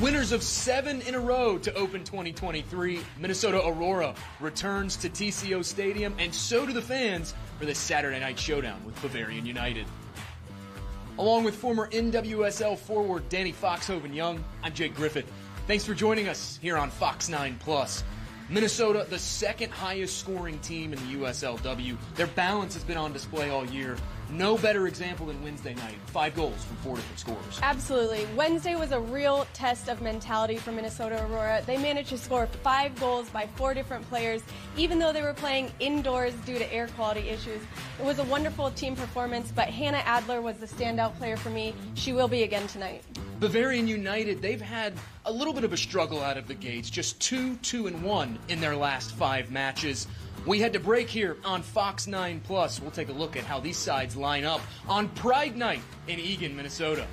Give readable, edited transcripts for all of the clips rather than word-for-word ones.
Winners of 7 in a row to open 2023, Minnesota Aurora returns to TCO Stadium, and so do the fans for this Saturday night showdown with Bavarian United. Along with former NWSL forward Danny Foxhoven-Young, I'm Jake Griffith. Thanks for joining us here on Fox 9 Plus. Minnesota, the second highest scoring team in the USLW. Their balance has been on display all year. No better example than Wednesday night. 5 goals from 4 different scorers. Absolutely. Wednesday was a real test of mentality for Minnesota Aurora. They managed to score 5 goals by 4 different players, even though they were playing indoors due to air quality issues. It was a wonderful team performance, but Hannah Adler was the standout player for me. She will be again tonight. Bavarian United, they've had a little bit of a struggle out of the gates, just 2-2-1 in their last 5 matches. We had to break here on Fox 9 Plus. We'll take a look at how these sides line up on Pride Night in Eagan, Minnesota.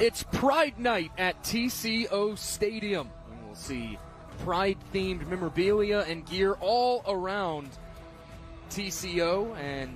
It's Pride Night at TCO Stadium. We'll see Pride-themed memorabilia and gear all around TCO. And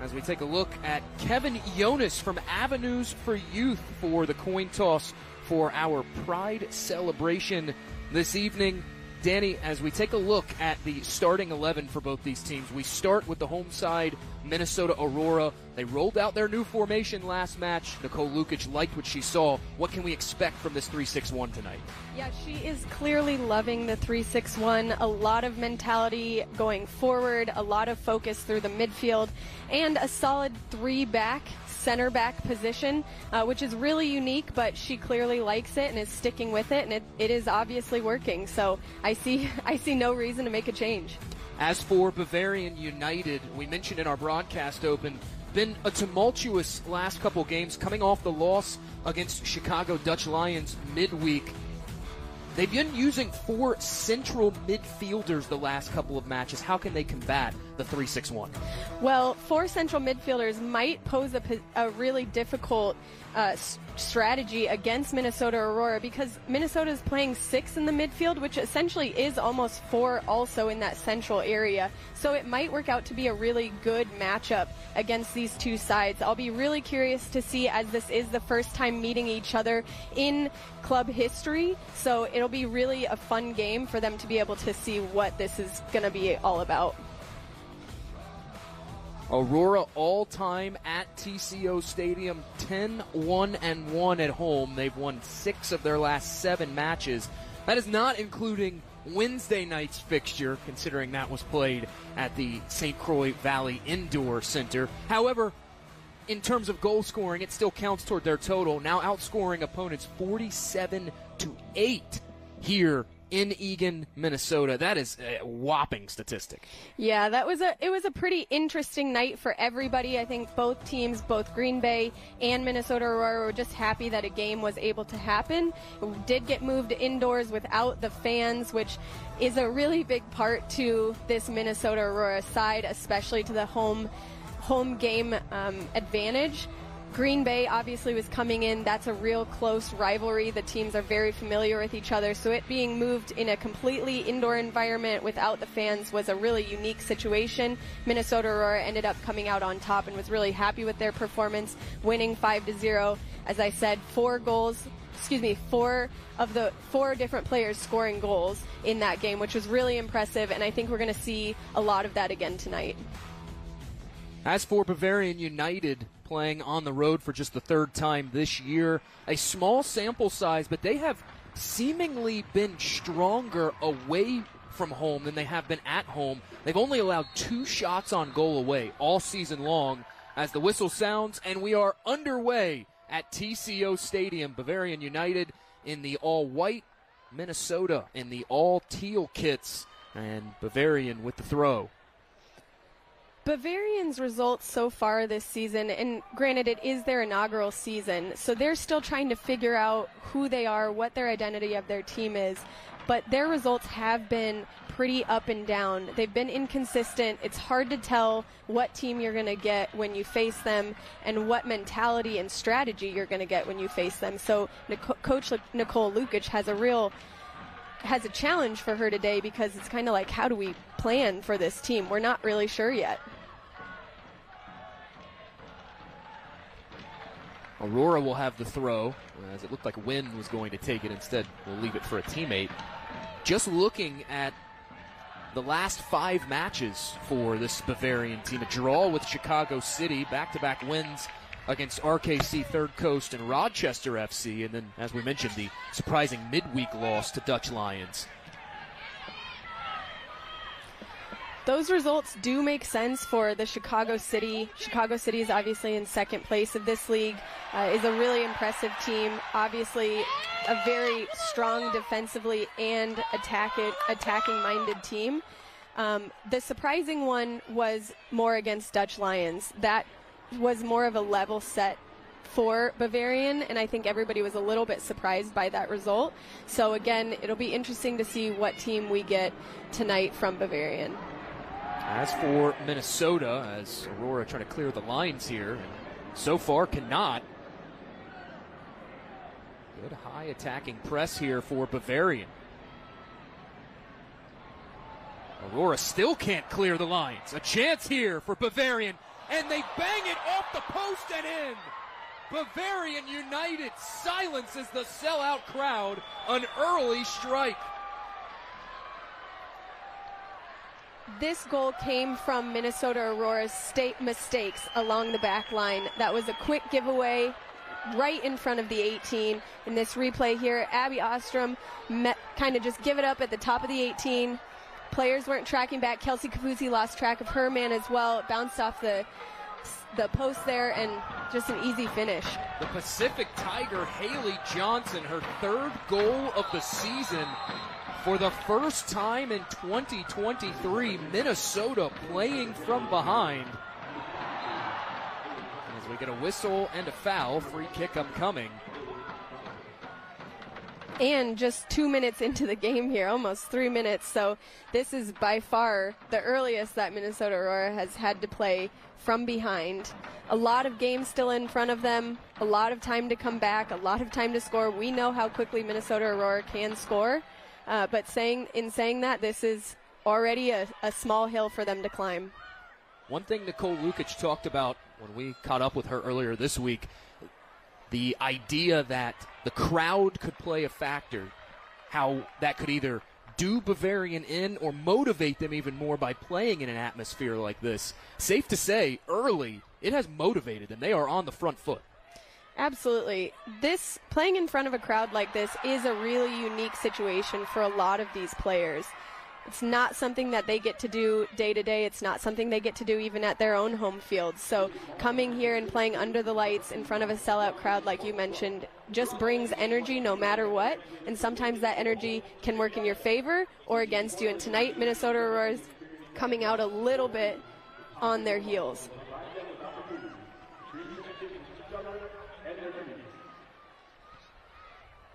as we take a look at Kevin Jonas from Avenues for Youth for the coin toss for our Pride celebration this evening. Danny, as we take a look at the starting 11 for both these teams, we start with the home side, Minnesota Aurora. They rolled out their new formation last match. Nicole Lukic liked what she saw. What can we expect from this 3-6-1 tonight? Yeah, she is clearly loving the 3-6-1. A lot of mentality going forward, a lot of focus through the midfield, and a solid 3 back. center back position, which is really unique, but she clearly likes it and is sticking with it, and it is obviously working. So I see no reason to make a change. As for Bavarian United, we mentioned in our broadcast open, been a tumultuous last couple games coming off the loss against Chicago Dutch Lions midweek. They've been using four central midfielders the last couple of matches. How can they combat the 3-6-1? Well, four central midfielders might pose a really difficult strategy against Minnesota Aurora, because Minnesota is playing six in the midfield, which essentially is almost four also in that central area. So it might work out to be a really good matchup against these two sides. I'll be really curious to see, as this is the first time meeting each other in club history. So it'll be really a fun game for them to be able to see what this is going to be all about. Aurora all-time at TCO Stadium, 10-1-1 at home. They've won 6 of their last 7 matches. That is not including Wednesday night's fixture, considering that was played at the St. Croix Valley Indoor Center. However, in terms of goal scoring, it still counts toward their total, now outscoring opponents 47-8 here in Eagan, Minnesota. That is a whopping statistic. Yeah, it was a pretty interesting night for everybody. I think both teams, both Green Bay and Minnesota Aurora, were just happy that a game was able to happen. It did get moved indoors without the fans, which is a really big part to this Minnesota Aurora side, especially to the home game advantage. Green Bay obviously was coming in. That's a real close rivalry. The teams are very familiar with each other, so it being moved in a completely indoor environment without the fans was a really unique situation. Minnesota Aurora ended up coming out on top and was really happy with their performance, winning 5-0. As I said, four different players scoring goals in that game, which was really impressive, and I think we're going to see a lot of that again tonight. As for Bavarian United, playing on the road for just the third time this year, a small sample size, but they have seemingly been stronger away from home than they have been at home. They've only allowed 2 shots on goal away all season long. As the whistle sounds, and we are underway at TCO Stadium. Bavarian United in the all-white, Minnesota in the all-teal kits, and Bavarian with the throw. Bavarian's results so far this season, and granted it is their inaugural season, so they're still trying to figure out who they are, what their identity of their team is, but their results have been pretty up and down. They've been inconsistent. It's hard to tell what team you're going to get when you face them and what mentality and strategy you're going to get when you face them. So Coach Nicole Lukic has a challenge for her today, because it's kind of like, how do we plan for this team? We're not really sure yet. Aurora will have the throw, as it looked like Wynn was going to take it. Instead, we'll leave it for a teammate. Just looking at the last 5 matches for this Bavarian team, a draw with Chicago City, back-to-back wins against RKC, Third Coast, and Rochester FC, and then, as we mentioned, the surprising midweek loss to Dutch Lions. Those results do make sense for the Chicago City. Chicago City is obviously in second place of this league, is a really impressive team, obviously a very strong defensively and attacking-minded team. The surprising one was more against Dutch Lions. That was more of a level set for Bavarian, and I think everybody was a little bit surprised by that result. So again, it'll be interesting to see what team we get tonight from Bavarian. As for Minnesota, as Aurora trying to clear the lines here, and so far cannot. Good high attacking press here for Bavarian. Aurora still can't clear the lines. A chance here for Bavarian, and they bang it off the post and in. Bavarian United silences the sellout crowd. An early strike. This goal came from Minnesota Aurora's mistakes along the back line. That was a quick giveaway right in front of the 18. In this replay here, Abby Ostrom kind of just give it up at the top of the 18. Players weren't tracking back. Kelsey Kafusi lost track of her man as well. It bounced off the the post there, and just an easy finish. The Pacific Tiger, Haley Johnson, her third goal of the season. For the first time in 2023, Minnesota playing from behind. As we get a whistle and a foul, free kick upcoming. And just 2 minutes into the game here, almost 3 minutes, so this is by far the earliest that Minnesota Aurora has had to play from behind. A lot of games still in front of them, a lot of time to come back, a lot of time to score. We know how quickly Minnesota Aurora can score. But saying that, this is already a small hill for them to climb. One thing Nicole Lukic talked about when we caught up with her earlier this week, the idea that the crowd could play a factor, how that could either do Bavarian in or motivate them even more by playing in an atmosphere like this. Safe to say, early, it has motivated them. They are on the front foot. Absolutely. This playing in front of a crowd like this is a really unique situation for a lot of these players. It's not something that they get to do day to day. It's not something they get to do even at their own home field. So coming here and playing under the lights in front of a sellout crowd, like you mentioned, just brings energy no matter what. And sometimes that energy can work in your favor or against you. And tonight, Minnesota Aurora is coming out a little bit on their heels.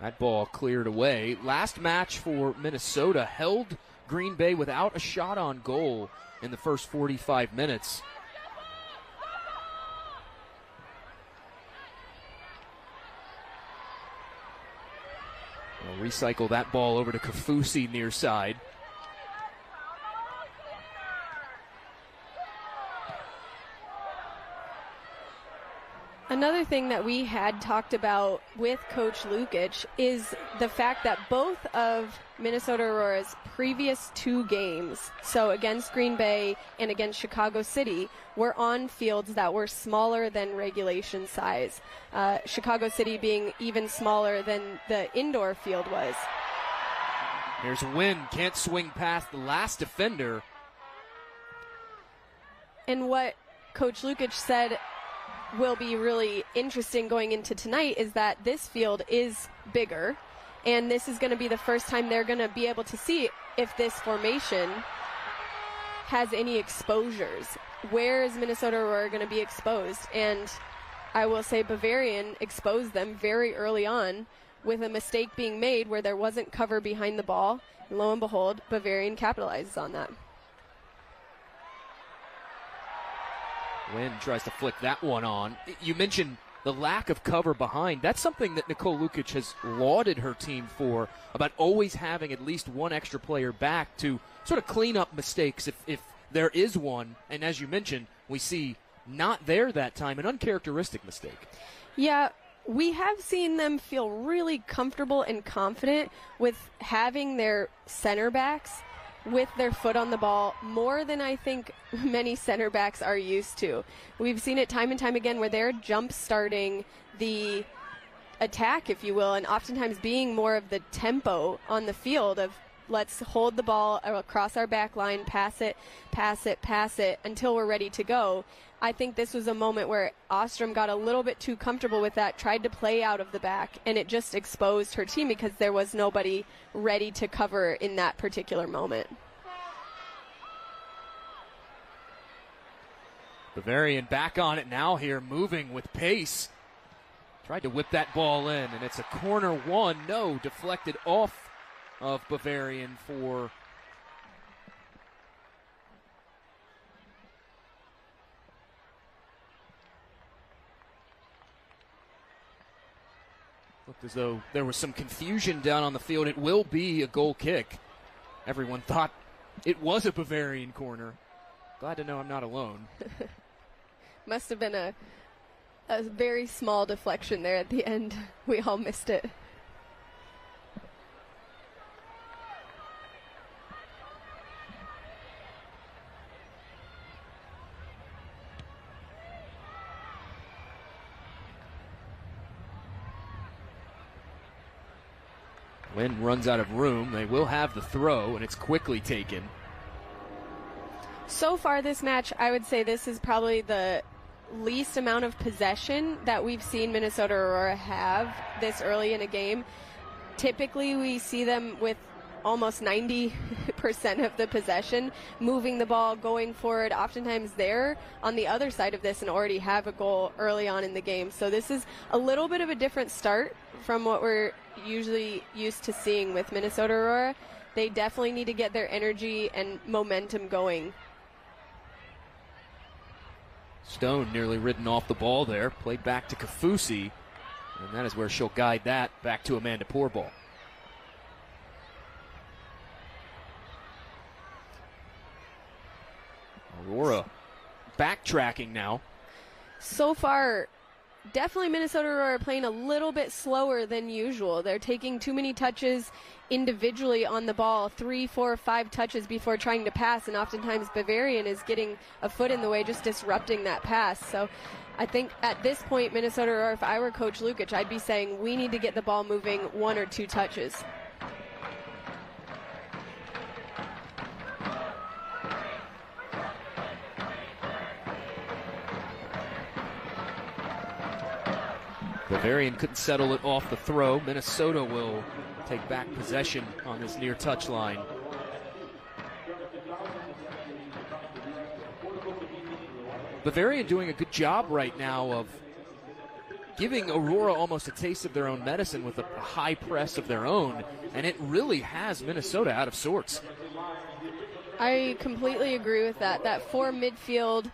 That ball cleared away. Last match for Minnesota held Green Bay without a shot on goal in the first 45 minutes. We'll recycle that ball over to Kafusi near side. Another thing that we had talked about with Coach Lukic is the fact that both of Minnesota Aurora's previous two games, so against Green Bay and against Chicago City, were on fields that were smaller than regulation size. Chicago City being even smaller than the indoor field was. Here's Wynn, can't swing past the last defender. And what Coach Lukic said will be really interesting going into tonight is that this field is bigger, and this is going to be the first time they're going to be able to see if this formation has any exposures. Where is Minnesota Aurora going to be exposed? And I will say Bavarian exposed them very early on with a mistake being made where there wasn't cover behind the ball. And lo and behold, Bavarian capitalizes on that. Wynn tries to flick that one on. You mentioned the lack of cover behind. That's something that Nicole Lukic has lauded her team for, about always having at least one extra player back to sort of clean up mistakes if there is one. And as you mentioned, we see not there that time, an uncharacteristic mistake. Yeah, we have seen them feel really comfortable and confident with having their center backs with their foot on the ball more than I think many center backs are used to. We've seen it time and time again where they're jump-starting the attack, if you will, and oftentimes being more of the tempo on the field of let's hold the ball across our back line, pass it, pass it, pass it, until we're ready to go. I think this was a moment where Ostrom got a little bit too comfortable with that, tried to play out of the back, and it just exposed her team because there was nobody ready to cover in that particular moment. Bavarian back on it now here, moving with pace. Tried to whip that ball in, and it's a corner one. No, deflected off of Bavarian for looked as though there was some confusion down on the field. It will be a goal kick. Everyone thought it was a Bavarian corner. Glad to know I'm not alone. Must have been a very small deflection there at the end. We all missed it. Wynn runs out of room. They will have the throw, and it's quickly taken. So far this match, I would say this is probably the least amount of possession that we've seen Minnesota Aurora have this early in a game. Typically, we see them with almost 90% of the possession, moving the ball, going forward. Oftentimes they're on the other side of this and already have a goal early on in the game. So this is a little bit of a different start from what we're usually used to seeing with Minnesota Aurora. They definitely need to get their energy and momentum going. Stone nearly ridden off the ball there, played back to Kafusi, and that is where she'll guide that back to Amanda Poorball. Aurora backtracking now. So far, definitely Minnesota Aurora playing a little bit slower than usual. They're taking too many touches individually on the ball, 3, 4, 5 touches before trying to pass, and oftentimes Bavarian is getting a foot in the way, just disrupting that pass. So I think at this point, Minnesota Aurora, if I were Coach Lukic, I'd be saying we need to get the ball moving 1 or 2 touches. Bavarian couldn't settle it off the throw. Minnesota will take back possession on this near touchline. Bavarian doing a good job right now of giving Aurora almost a taste of their own medicine with a high press of their own, and it really has Minnesota out of sorts. I completely agree with that. That four midfield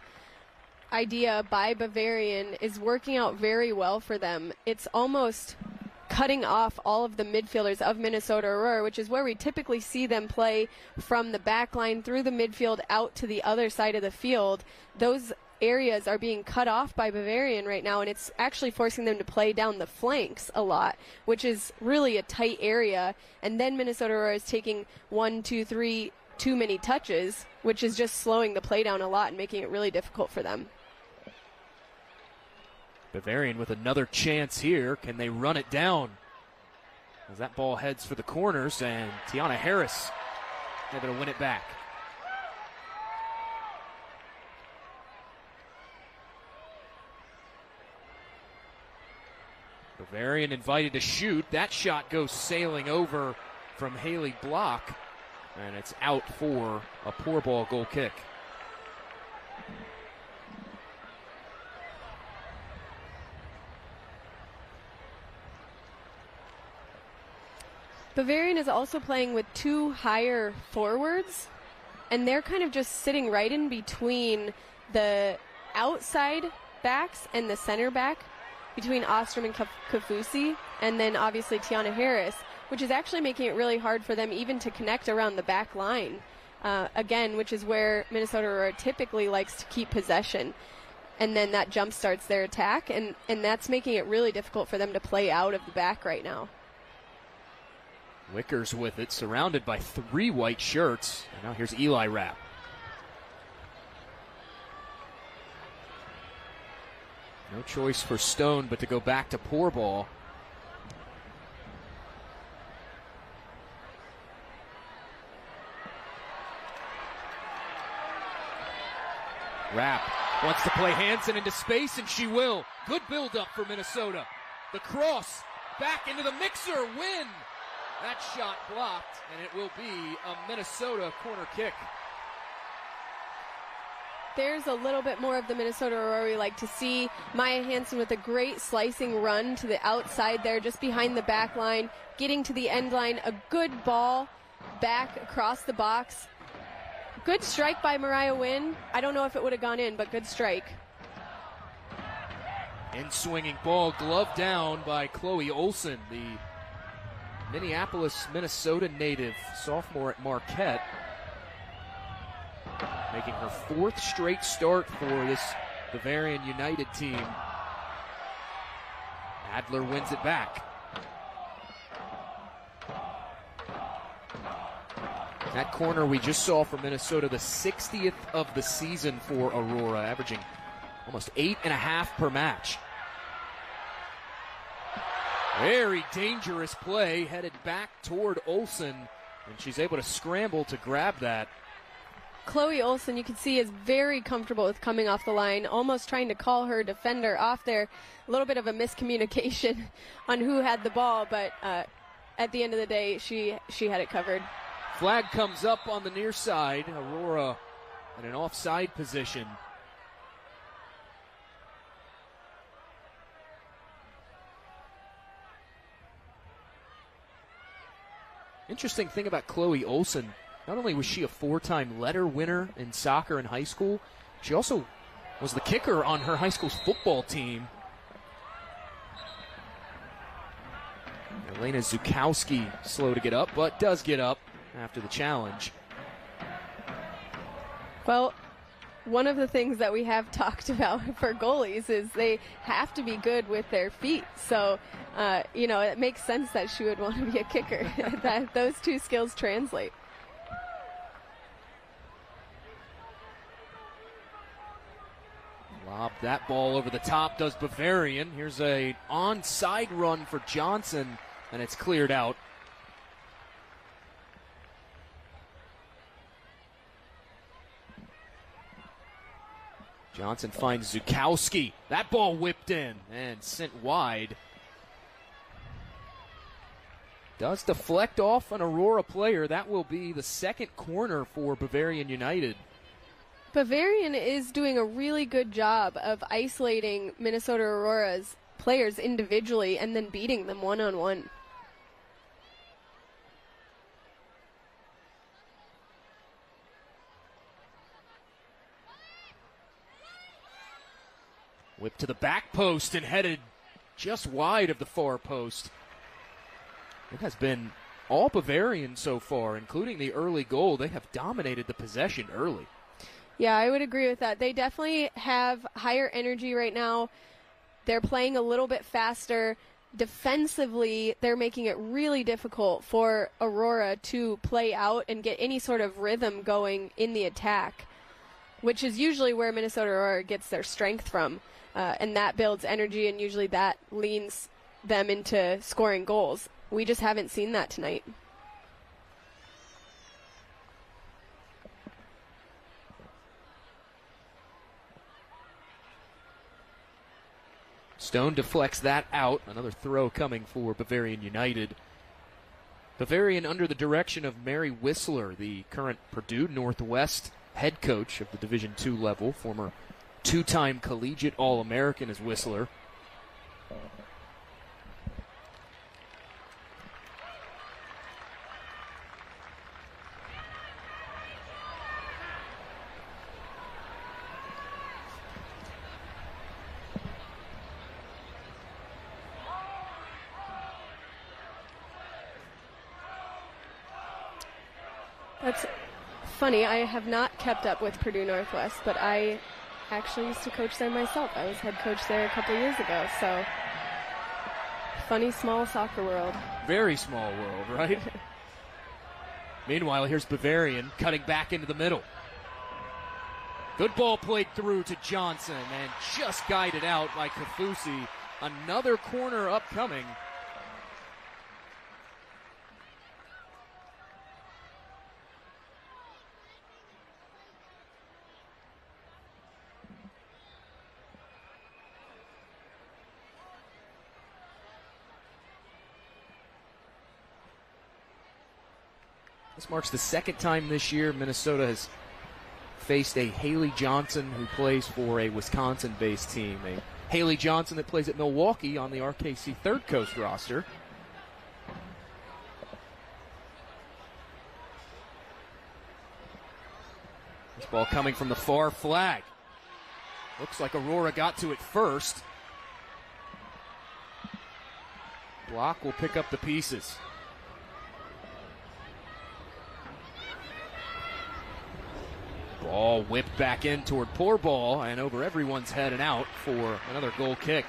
idea by Bavarian is working out very well for them. It's almost cutting off all of the midfielders of Minnesota Aurora, which is where we typically see them play from the back line through the midfield out to the other side of the field. Those areas are being cut off by Bavarian right now, and it's actually forcing them to play down the flanks a lot, which is really a tight area. And then Minnesota Aurora is taking 1, 2, 3 too many touches, which is just slowing the play down a lot and making it really difficult for them. Bavarian with another chance here. Can they run it down? As that ball heads for the corners, and Tiana Harris able to win it back. Bavarian invited to shoot. That shot goes sailing over from Haley Block, and it's out for a Poorball goal kick. Bavarian is also playing with 2 higher forwards, and they're kind of just sitting right in between the outside backs and the center back, between Ostrom and Kafusi, and then obviously Tiana Harris, which is actually making it really hard for them even to connect around the back line, again, which is where Minnesota Aurora typically likes to keep possession. And then that jump starts their attack, and that's making it really difficult for them to play out of the back right now. Wickers with it, surrounded by 3 white shirts. And now here's Eli Rapp. No choice for Stone but to go back to Poorball. Rapp wants to play Hansen into space, and she will. Good build-up for Minnesota. The cross back into the mixer. Win. That shot blocked, and it will be a Minnesota corner kick. There's a little bit more of the Minnesota Aurora we like to see. Maya Hansen with a great slicing run to the outside there, just behind the back line, getting to the end line. A good ball back across the box. Good strike by Mariah Wynn. I don't know if it would have gone in, but good strike. In swinging ball, gloved down by Chloe Olsen, the Minneapolis, Minnesota native, sophomore at Marquette, making her 4th straight start for this Bavarian United team. Adler wins it back. That corner we just saw for Minnesota, the 60th of the season for Aurora, averaging almost 8.5 per match. Very dangerous play, headed back toward Olsen, and she's able to scramble to grab that. Chloe Olsen, you can see, is very comfortable with coming off the line, almost trying to call her defender off there. A little bit of a miscommunication on who had the ball, but at the end of the day, she had it covered. Flag comes up on the near side. Aurora in an offside position. Interesting thing about Chloe Olsen, not only was she a four-time letter winner in soccer in high school, she also was the kicker on her high school's football team. Elena Zukowski, slow to get up, but does get up after the challenge. Well, one of the things that we have talked about for goalies is they have to be good with their feet. So, you know, it makes sense that she would want to be a kicker. That those two skills translate. Lob that ball over the top does Bavarian. Here's an onside run for Johnson, and it's cleared out. Johnson finds Zukowski. That ball whipped in and sent wide. Does deflect off an Aurora player. That will be the second corner for Bavarian United. Bavarian is doing a really good job of isolating Minnesota Aurora's players individually and then beating them one-on-one. Whipped to the back post and headed just wide of the far post. It has been all Bavarian so far, including the early goal. They have dominated the possession early. Yeah, I would agree with that. They definitely have higher energy right now. They're playing a little bit faster. Defensively, they're making it really difficult for Aurora to play out and get any sort of rhythm going in the attack, which is usually where Minnesota Aurora gets their strength from. And that builds energy, and usually that leans them into scoring goals. We just haven't seen that tonight. Stone deflects that out. Another throw coming for Bavarian United. Bavarian under the direction of Mary Whistler, the current Purdue Northwest head coach of the Division II level, former two-time collegiate All-American is Whistler. That's funny. I have not kept up with Purdue Northwest, but I actually used to coach there myself. I was head coach there a couple years ago, so funny small soccer world. Very small world, right? Meanwhile, here's Bavarian cutting back into the middle. Good ball played through to Johnson and just guided out by Kafusi. Another corner upcoming. This marks the second time this year Minnesota has faced a Haley Johnson who plays for a Wisconsin-based team. A Haley Johnson that plays at Milwaukee on the RKC Third Coast roster. This ball coming from the far flag. Looks like Aurora got to it first. Block will pick up the pieces. Ball whipped back in toward Poorball and over everyone's head and out for another goal kick.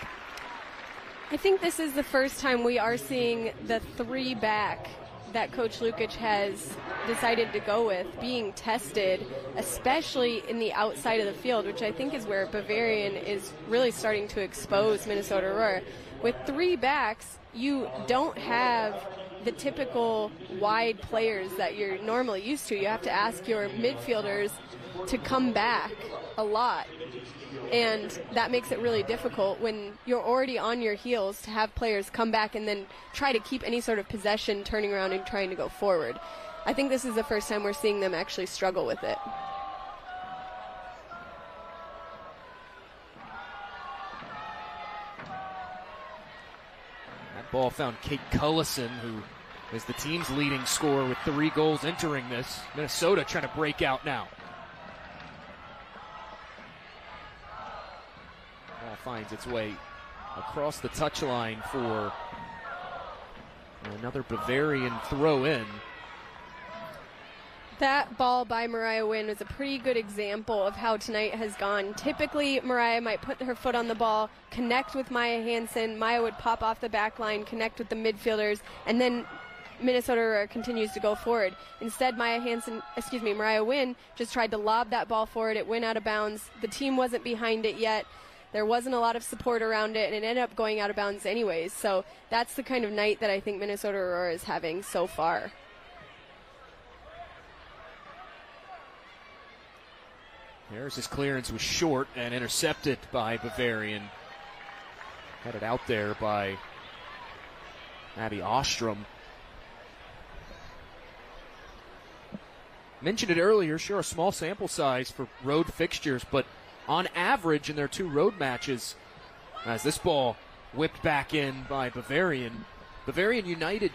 I think this is the first time we are seeing the three back that Coach Lukic has decided to go with being tested, especially in the outside of the field, which I think is where Bavarian is really starting to expose Minnesota Aurora. With three backs, you don't have the typical wide players that you're normally used to. You have to ask your midfielders to come back a lot, and that makes it really difficult when you're already on your heels to have players come back and then try to keep any sort of possession, turning around and trying to go forward. I think this is the first time we're seeing them actually struggle with it. That ball found Kate Cullison, who is the team's leading scorer with 3 goals entering this. Minnesota trying to break out now. Ball finds its way across the touchline for another Bavarian throw-in. That ball by Mariah Wynn was a pretty good example of how tonight has gone. Typically, Mariah might put her foot on the ball, connect with Maya Hansen. Maya would pop off the back line, connect with the midfielders, and then Minnesota continues to go forward. Instead, Mariah Wynn just tried to lob that ball forward. It went out of bounds. The team wasn't behind it yet. There wasn't a lot of support around it, and it ended up going out of bounds anyways. So that's the kind of night that I think Minnesota Aurora is having so far. Harris's clearance was short and intercepted by Bavarian. Headed out there by Abby Ostrom. Mentioned it earlier, sure, a small sample size for road fixtures, but on average in their 2 road matches, as this ball whipped back in by Bavarian, Bavarian United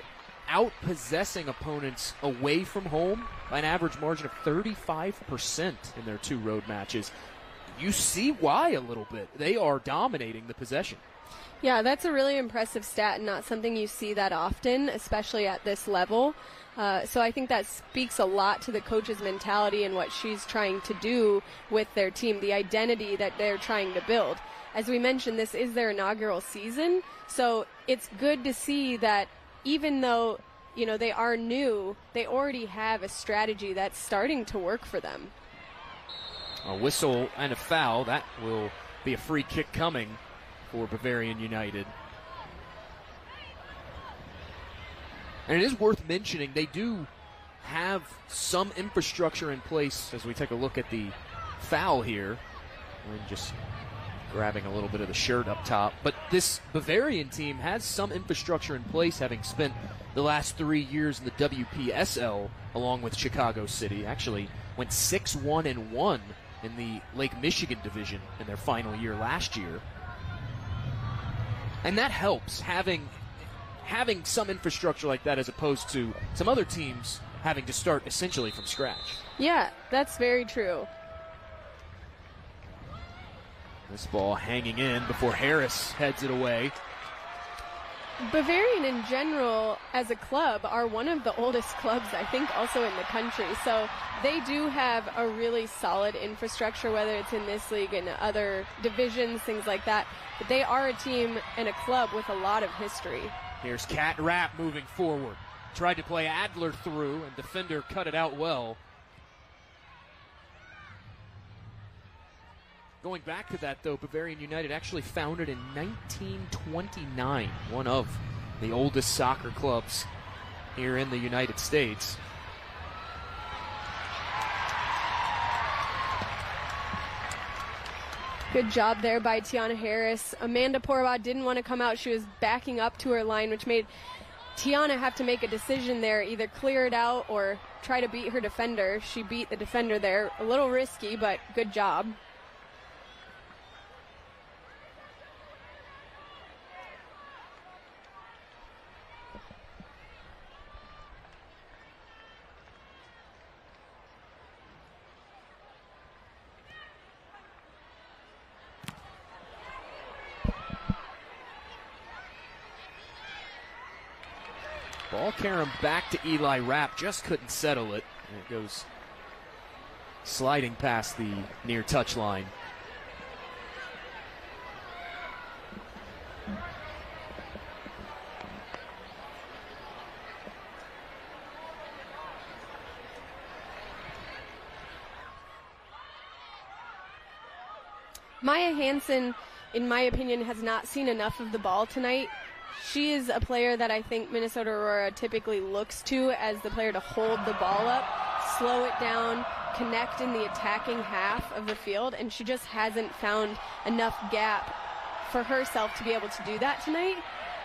out-possessing opponents away from home by an average margin of 35% in their 2 road matches. You see why a little bit. They are dominating the possession. Yeah, that's a really impressive stat and not something you see that often, especially at this level. So I think that speaks a lot to the coach's mentality and what she's trying to do with their team, the identity that they're trying to build. As we mentioned, this is their inaugural season, so it's good to see that even though, you know, they are new, they already have a strategy that's starting to work for them. A whistle and a foul. That will be a free kick coming for Bavarian United. And it is worth mentioning, they do have some infrastructure in place as we take a look at the foul here. And just grabbing a little bit of the shirt up top. But this Bavarian team has some infrastructure in place, having spent the last 3 years in the WPSL along with Chicago City. Actually went 6-1-1 in the Lake Michigan division in their final year last year. And that helps, having some infrastructure like that as opposed to some other teams having to start essentially from scratch. Yeah, that's very true. This ball hanging in before Harris heads it away. Bavarian in general as a club are one of the oldest clubs, I think, also in the country. So they do have a really solid infrastructure, whether it's in this league and other divisions, things like that. But they are a team and a club with a lot of history. Here's Cat Rapp moving forward. Tried to play Adler through, and defender cut it out well. Going back to that, though, Bavarian United actually founded in 1929, one of the oldest soccer clubs here in the United States. Good job there by Tiana Harris. Amanda Poorball didn't want to come out. She was backing up to her line, which made Tiana have to make a decision there, either clear it out or try to beat her defender. She beat the defender there. A little risky, but good job. Ball carom back to Eli Rapp, just couldn't settle it. And it goes sliding past the near touchline. Maya Hansen, in my opinion, has not seen enough of the ball tonight she is a player that I think Minnesota Aurora typically looks to as the player to hold the ball up, slow it down, connect in the attacking half of the field, and she just hasn't found enough gap for herself to be able to do that tonight.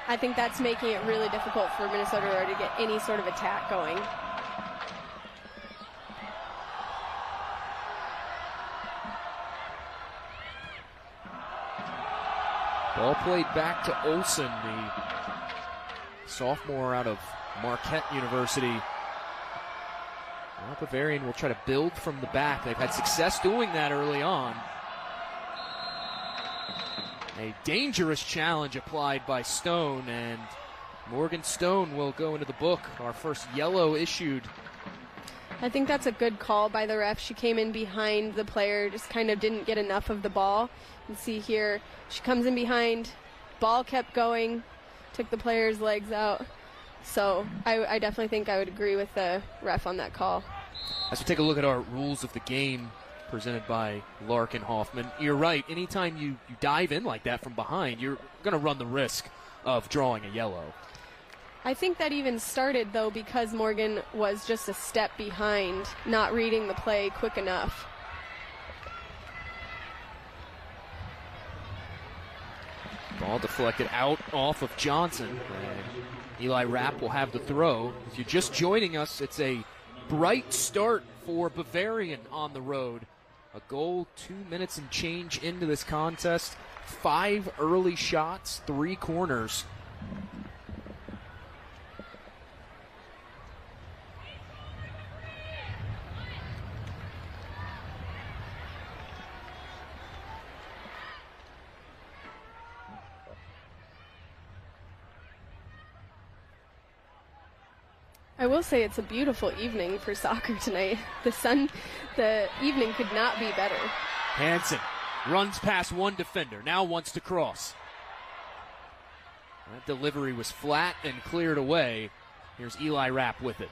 I think that's making it really difficult for Minnesota Aurora to get any sort of attack going. Ball played back to Olsen, the sophomore out of Marquette University. Well, Bavarian will try to build from the back. They've had success doing that early on. A dangerous challenge applied by Stone, and Morgan Stone will go into the book. Our first yellow issued. I think that's a good call by the ref. She came in behind the player, just kind of didn't get enough of the ball. You can see here, she comes in behind, ball kept going, took the player's legs out. So I definitely think I would agree with the ref on that call. As we take a look at our rules of the game presented by Larkin Hoffman, you're right, anytime you dive in like that from behind, you're going to run the risk of drawing a yellow. I think that even started, though, because Morgan was just a step behind, not reading the play quick enough. Ball deflected out off of Johnson. And Eli Rapp will have the throw. If you're just joining us, it's a bright start for Bavarian on the road. A goal, 2 minutes and change into this contest. 5 early shots, 3 corners. I will say it's a beautiful evening for soccer tonight. The evening could not be better. Hansen runs past one defender, now wants to cross. That delivery was flat and cleared away. Here's Eli Rapp with it.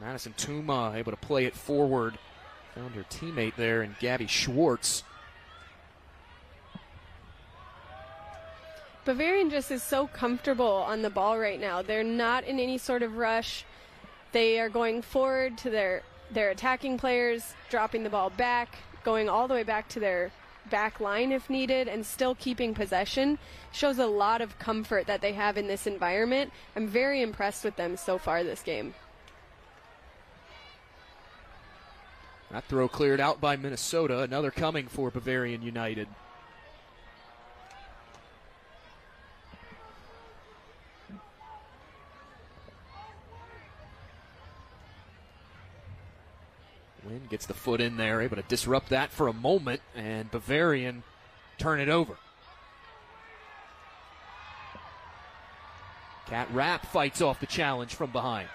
Madison Tuma able to play it forward. Found her teammate there in Gabby Schwartz. Bavarian just is so comfortable on the ball right now. They're not in any sort of rush. They are going forward to their attacking players, dropping the ball back, going all the way back to their back line if needed, and still keeping possession. Shows a lot of comfort that they have in this environment. I'm very impressed with them so far this game. That throw cleared out by Minnesota. Another coming for Bavarian United. Wynn gets the foot in there, able to disrupt that for a moment, and Bavarian turn it over. Cat Rapp fights off the challenge from behind.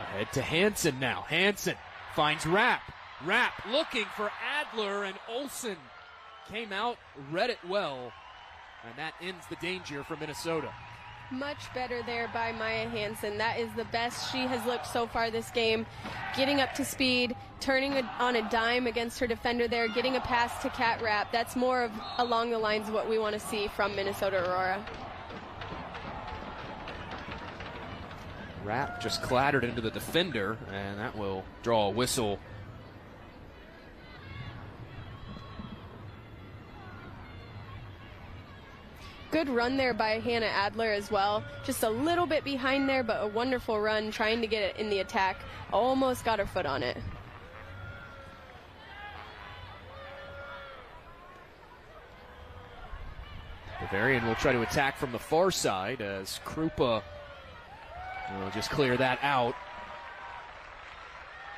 Ahead to Hansen now. Hansen finds Rapp. Rapp looking for Adler, and Olsen came out, read it well, and that ends the danger for Minnesota. Much better there by Maya Hansen. That is the best she has looked so far this game. Getting up to speed, turning on a dime against her defender there, getting a pass to Cat Rapp. That's more of along the lines of what we want to see from Minnesota Aurora. Rapp just clattered into the defender, and that will draw a whistle. Good run there by Hannah Adler as well. Just a little bit behind there, but a wonderful run trying to get it in the attack. Almost got her foot on it. Bavarian will try to attack from the far side as Krupa will just clear that out.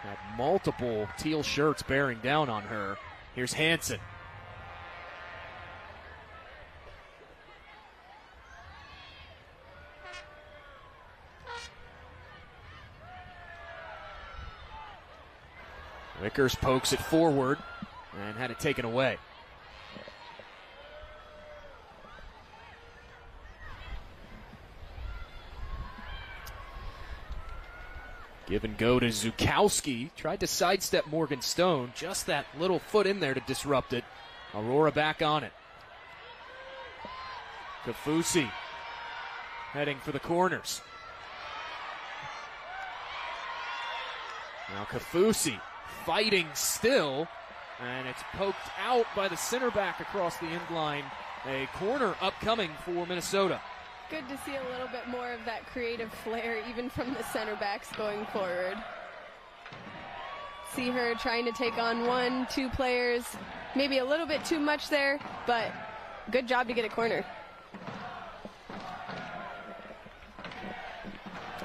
Had multiple teal shirts bearing down on her. Here's Hansen. Wickers pokes it forward and had it taken away. Give and go to Zukowski. Tried to sidestep Morgan Stone. Just that little foot in there to disrupt it. Aurora back on it. Kafusi heading for the corners. Now Kafusi fighting still, and it's poked out by the center back across the end line. A corner upcoming for Minnesota. Good to see a little bit more of that creative flair, even from the center backs going forward. See her trying to take on one, two players. Maybe a little bit too much there, but good job to get a corner.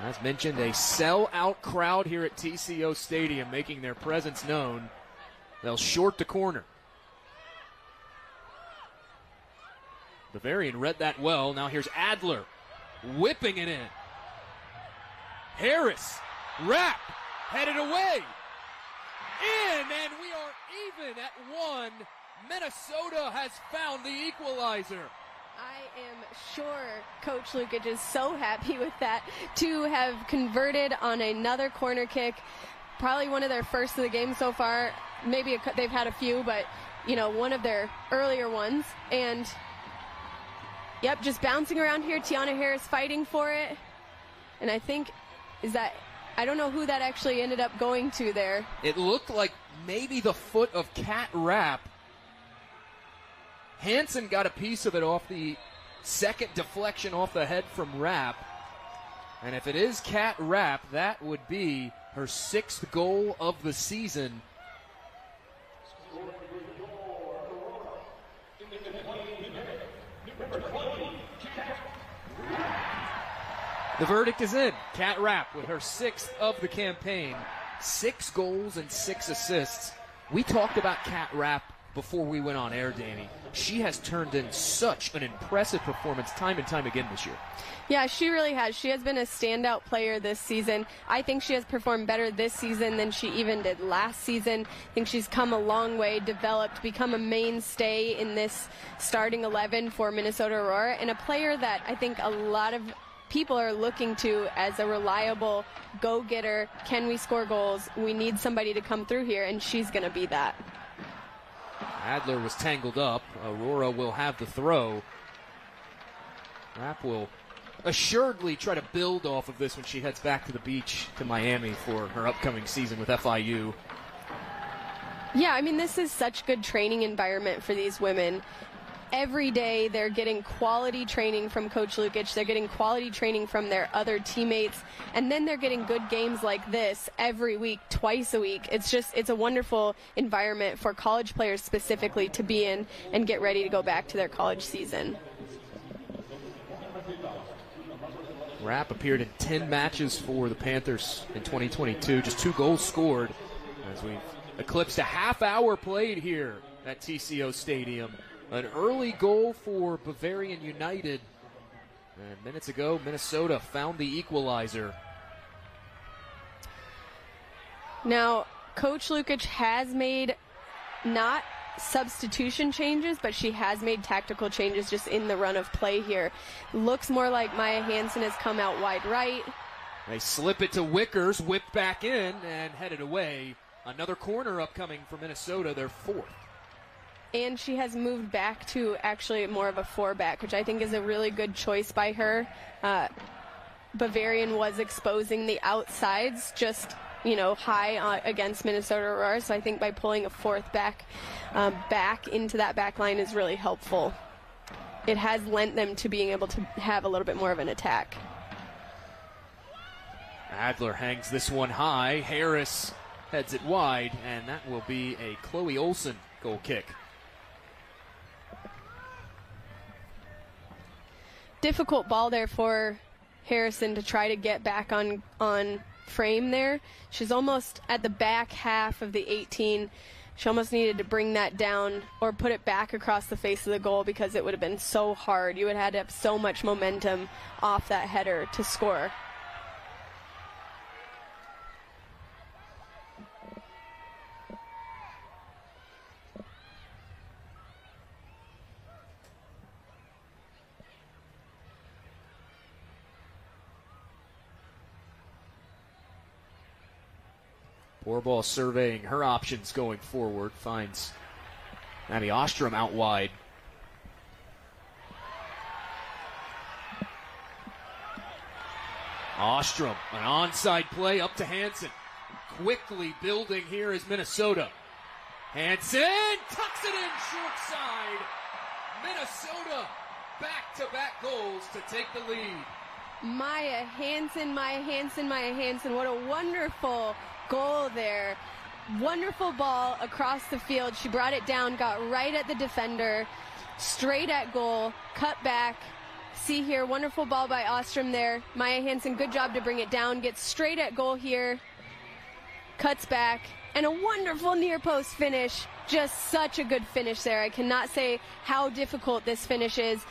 As mentioned, a sell-out crowd here at TCO Stadium making their presence known. They'll short the corner. Bavarian read that well. Now here's Adler whipping it in. Harris, Rapp, headed away. In, and we are even at one. Minnesota has found the equalizer. I am sure Coach Lukic is so happy with that, to have converted on another corner kick. Probably one of their first of the game so far. Maybe they've had a few, but, you know, one of their earlier ones. And, yep, just bouncing around here. Tiana Harris fighting for it. And I think, is that, I don't know who that actually ended up going to there. It looked like maybe the foot of Cat Rapp. Hansen got a piece of it off the second deflection off the head from Rapp. And if it is Cat Rapp, that would be her 6th goal of the season. The verdict is in. Cat Rapp with her 6th of the campaign. 6 goals and 6 assists. We talked about Cat Rapp before we went on air, Danny. She has turned in such an impressive performance time and time again this year. Yeah, she really has. She has been a standout player this season. I think she has performed better this season than she even did last season. I think she's come a long way, developed, become a mainstay in this starting 11 for Minnesota Aurora, and a player that I think a lot of people are looking to as a reliable go-getter. Can we score goals? We need somebody to come through here, and she's going to be that. Adler was tangled up. Aurora will have the throw. Rapp will assuredly try to build off of this when she heads back to the beach to Miami for her upcoming season with FIU. Yeah, I mean, this is such good training environment for these women. Every day they're getting quality training from Coach Lukic. They're getting quality training from their other teammates. And then they're getting good games like this every week, twice a week. It's a wonderful environment for college players specifically to be in and get ready to go back to their college season. Rapp appeared in 10 matches for the Panthers in 2022. Just 2 goals scored as we've eclipsed a half hour played here at TCO Stadium. An early goal for Bavarian United. And minutes ago, Minnesota found the equalizer. Now, Coach Lukic has made not substitution changes, but she has made tactical changes just in the run of play here. Looks more like Maya Hansen has come out wide right. They slip it to Wickers, whipped back in and headed away. Another corner upcoming for Minnesota, their 4th. And she has moved back to actually more of a 4-back, which I think is a really good choice by her. Bavarian was exposing the outsides just, you know, high against Minnesota Aurora, so I think by pulling a 4th back back into that back line is really helpful. It has lent them to being able to have a little bit more of an attack. Adler hangs this one high. Harris heads it wide, and that will be a Chloe Olsen goal kick. Difficult ball there for Harrison to try to get back on frame there. She's almost at the back half of the 18. She almost needed to bring that down or put it back across the face of the goal because it would have been so hard. You would have had to have so much momentum off that header to score. Poorball surveying her options going forward. Finds Abby Ostrom out wide. Ostrom, an onside play up to Hansen. Quickly building here is Minnesota. Hansen tucks it in short side. Minnesota back-to-back goals to take the lead. Maya Hansen. What a wonderful goal there. Wonderful ball across the field. She brought it down, got right at the defender, straight at goal, cut back. See here, wonderful ball by Ostrom there. Maya Hansen, good job to bring it down, gets straight at goal here, cuts back, and a wonderful near post finish. Just such a good finish there. I cannot say how difficult this finish is.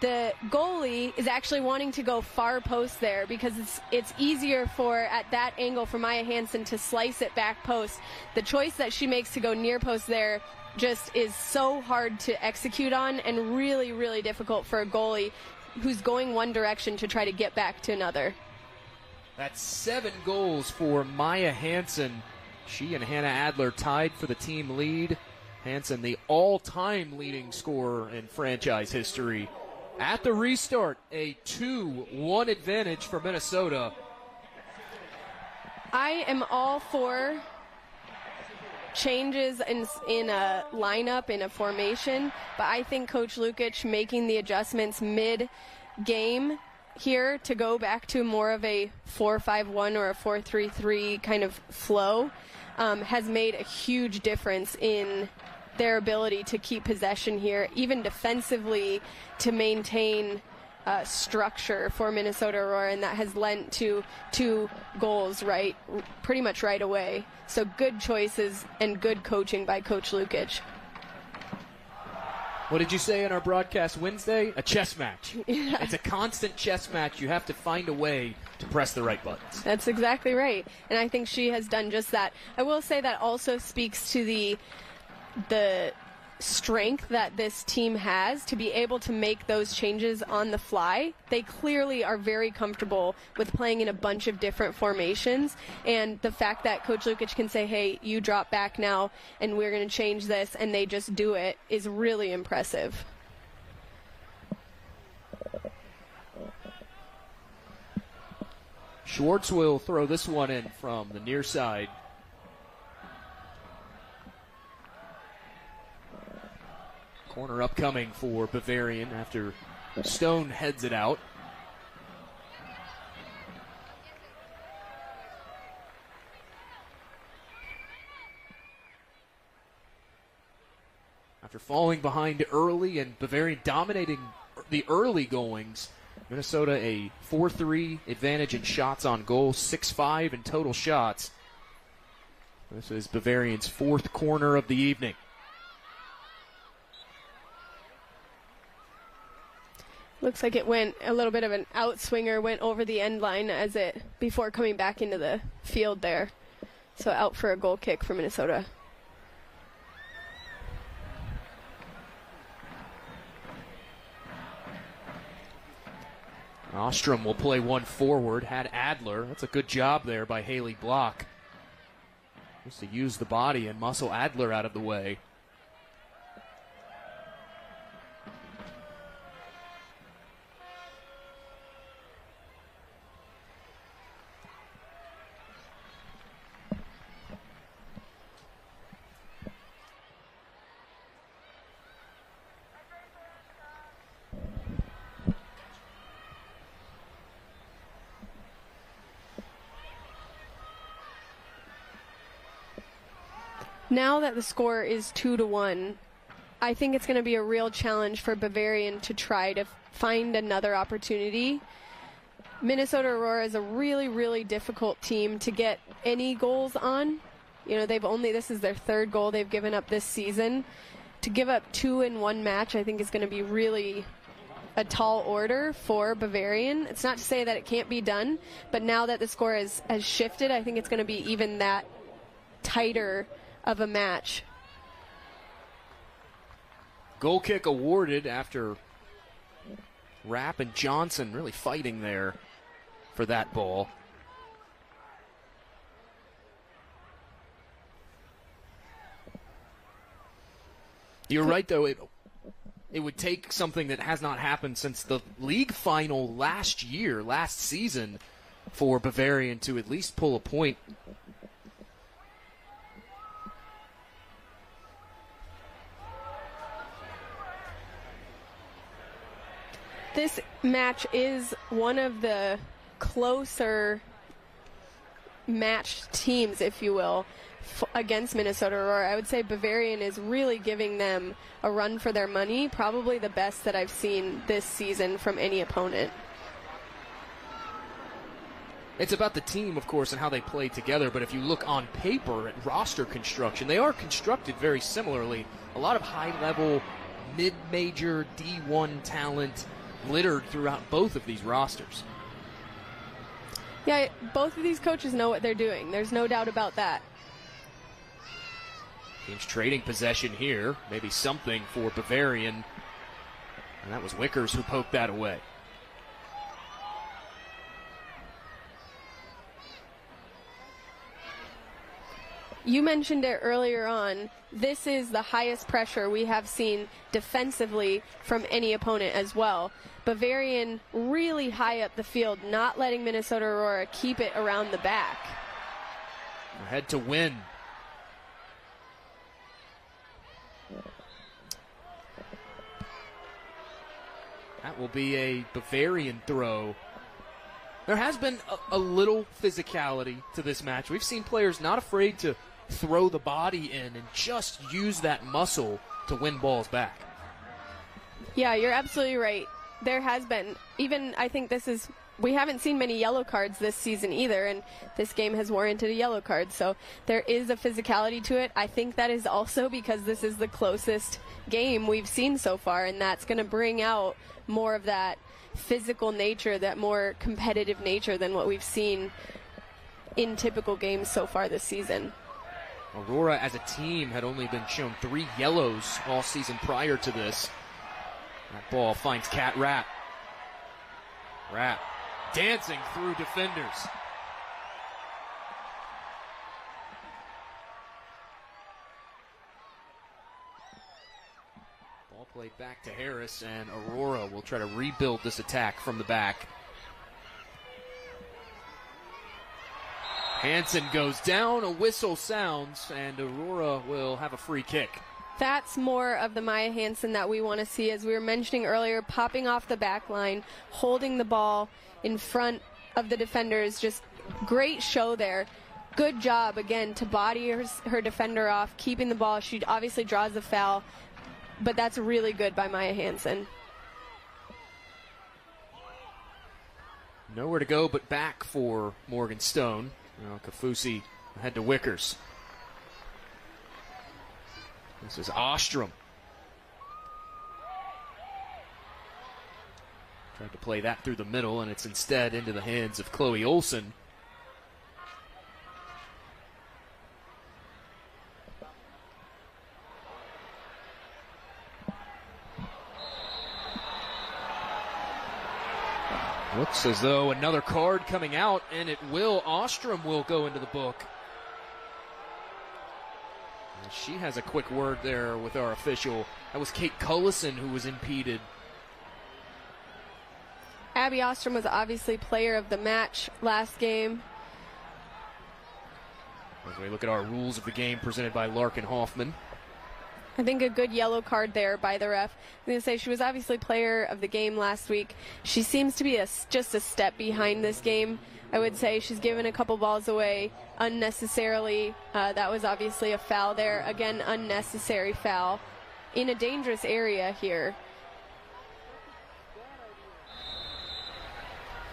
The goalie is actually wanting to go far post there because it's easier at that angle for Maya Hansen to slice it back post. The choice that she makes to go near post there just is so hard to execute on and really, really difficult for a goalie who's going one direction to try to get back to another. That's 7 goals for Maya Hansen. She and Hannah Adler tied for the team lead. Hansen, the all-time leading scorer in franchise history. At the restart, a 2-1 advantage for Minnesota. I am all for changes in a lineup, in a formation, but I think Coach Lukic making the adjustments mid-game here to go back to more of a 4-5-1 or a 4-3-3 kind of flow has made a huge difference in their ability to keep possession here, even defensively, to maintain structure for Minnesota Aurora, and that has lent to 2 goals pretty much right away. So good choices and good coaching by Coach Lukic. What did you say in our broadcast Wednesday? A chess match. Yeah. It's a constant chess match. You have to find a way to press the right buttons. That's exactly right. And I think she has done just that. I will say that also speaks to the strength that this team has to be able to make those changes on the fly. They clearly are very comfortable with playing in a bunch of different formations, and the fact that Coach Lukic can say, hey, you drop back now and we're going to change this, and they just do it, is really impressive. Schwartz will throw this one in from the near side. Corner upcoming for Bavarian after Stone heads it out. After falling behind early and Bavarian dominating the early goings, Minnesota a 4-3 advantage in shots on goal, 6-5 in total shots. This is Bavarian's 4th corner of the evening. Looks like it went a little bit of an outswinger, went over the end line before coming back into the field there. So out for a goal kick for Minnesota. Ostrom will play one forward, had Adler. That's a good job there by Haley Block. Just to use the body and muscle Adler out of the way. Now that the score is 2-1, I think it's going to be a real challenge for Bavarian to try to find another opportunity. Minnesota Aurora is a really, really difficult team to get any goals on. You know, this is their 3rd goal they've given up this season. To give up 2 in one match, I think, is going to be really a tall order for Bavarian. It's not to say that it can't be done, but now that the score has shifted, I think it's going to be even that tighter of a match. Goal kick awarded after Rapp and Johnson really fighting there for that ball. You're right, though. It would take something that has not happened since the league final last season, for Bavarian to at least pull a point. This match is one of the closer matched teams, if you will, against Minnesota Aurora. I would say Bavarian is really giving them a run for their money, probably the best that I've seen this season from any opponent. It's about the team, of course, and how they play together, but if you look on paper at roster construction, they are constructed very similarly. A lot of high-level, mid-major D1 talent littered throughout both of these rosters. Yeah, both of these coaches know what they're doing. There's no doubt about that. Team's trading possession here. Maybe something for Bavarian. And that was Wickers who poked that away. You mentioned it earlier on. This is the highest pressure we have seen defensively from any opponent as well. Bavarian really high up the field, not letting Minnesota Aurora keep it around the back. Head to Wynn. That will be a Bavarian throw. There has been a little physicality to this match. We've seen players not afraid to throw the body in and just use that muscle to win balls back. Yeah, you're absolutely right. There has been, even I think this is, we haven't seen many yellow cards this season either, and this game has warranted a yellow card, so there is a physicality to it. I think that is also because this is the closest game we've seen so far, and that's going to bring out more of that physical nature, that more competitive nature than what we've seen in typical games so far this season. Aurora as a team had only been shown 3 yellows all season prior to this. That ball finds Cat Rapp. Rapp dancing through defenders. Ball played back to Harris, and Aurora will try to rebuild this attack from the back. Hansen goes down, a whistle sounds, and Aurora will have a free kick. That's more of the Maya Hansen that we want to see, as we were mentioning earlier, popping off the back line, holding the ball in front of the defenders. Just great show there. Good job, again, to body her defender off, keeping the ball. She obviously draws the foul, but that's really good by Maya Hansen. Nowhere to go but back for Morgan Stone. Well, Kafusi head to Wickers. This is Ostrom. Tried to play that through the middle, and it's instead into the hands of Chloe Olsen. Looks as though another card coming out, and it will. Ostrom will go into the book. She has a quick word there with our official. That was Kate Cullison who was impeded. Abby Ostrom was obviously player of the match last game. As we look at our rules of the game presented by Larkin Hoffman. I think a good yellow card there by the ref. I'm going to say she was obviously player of the game last week. She seems to be just a step behind this game. I would say she's given a couple balls away unnecessarily. That was obviously a foul there. Again, unnecessary foul in a dangerous area here.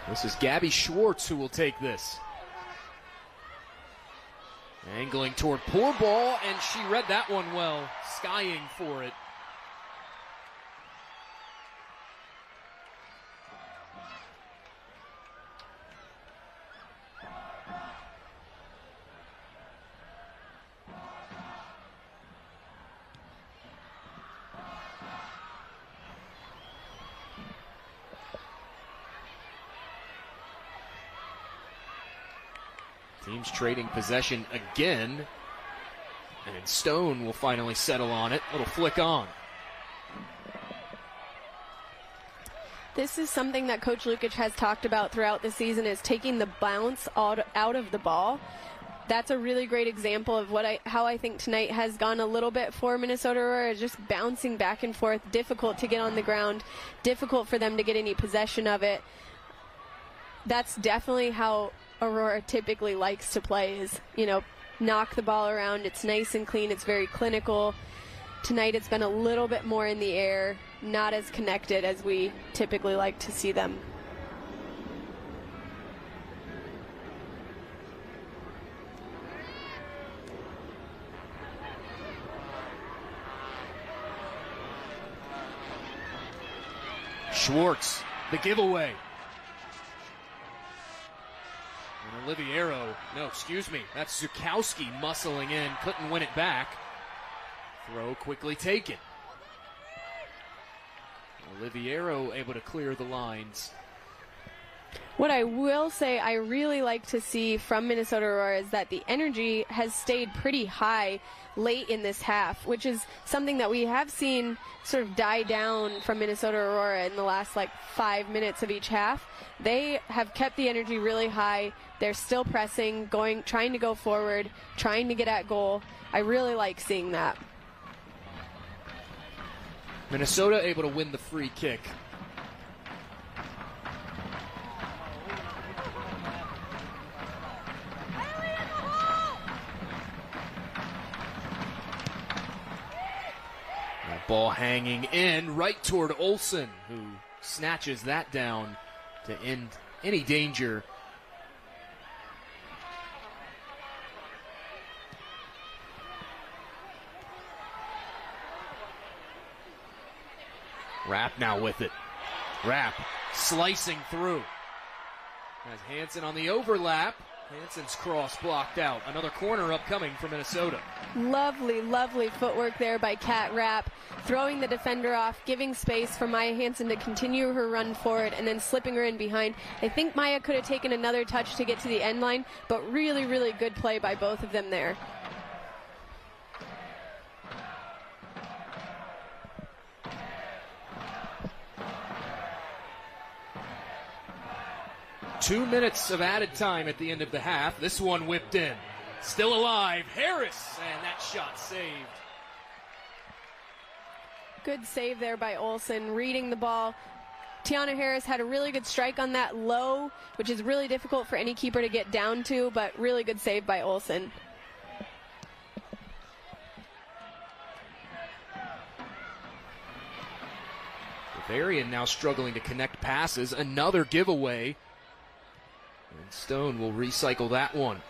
This is Gabby Schwartz who will take this. Angling toward Poorball, and she read that one well, skying for it. Teams trading possession again. And Stone will finally settle on it. Little flick on. This is something that Coach Lukic has talked about throughout the season, is taking the bounce out of the ball. That's a really great example of what how I think tonight has gone a little bit for Minnesota Aurora, just bouncing back and forth, difficult to get on the ground, difficult for them to get any possession of it. That's definitely how Aurora typically likes to play, is, you know, knock the ball around. It's nice and clean. It's very clinical. Tonight it's been a little bit more in the air, not as connected as we typically like to see them. Schwartz, the giveaway. And Oliviero, no, excuse me, that's Zukowski muscling in, couldn't win it back. Throw quickly taken. Oliviero able to clear the lines. What I will say I really like to see from Minnesota Aurora is that the energy has stayed pretty high late in this half, which is something that we have seen sort of die down from Minnesota Aurora in the last like 5 minutes of each half. They have kept the energy really high. They're still pressing, going, trying to go forward, trying to get at goal. I really like seeing that. Minnesota able to win the free kick. Ball hanging in right toward Olsen, who snatches that down to end any danger. Rapp now with it. Rapp slicing through. Has Hansen on the overlap. Hansen's cross blocked out. Another corner upcoming for Minnesota. Lovely, lovely footwork there by Cat Rapp, throwing the defender off, giving space for Maya Hansen to continue her run forward, and then slipping her in behind. I think Maya could have taken another touch to get to the end line, but really, really good play by both of them there. Two minutes of added time at the end of the half. This one whipped in. Still alive. Harris, and that shot saved. Good save there by Olsen, reading the ball. Tiana Harris had a really good strike on that low, which is really difficult for any keeper to get down to, but really good save by Olsen. Bavarian now struggling to connect passes. Another giveaway. And Stone will recycle that one.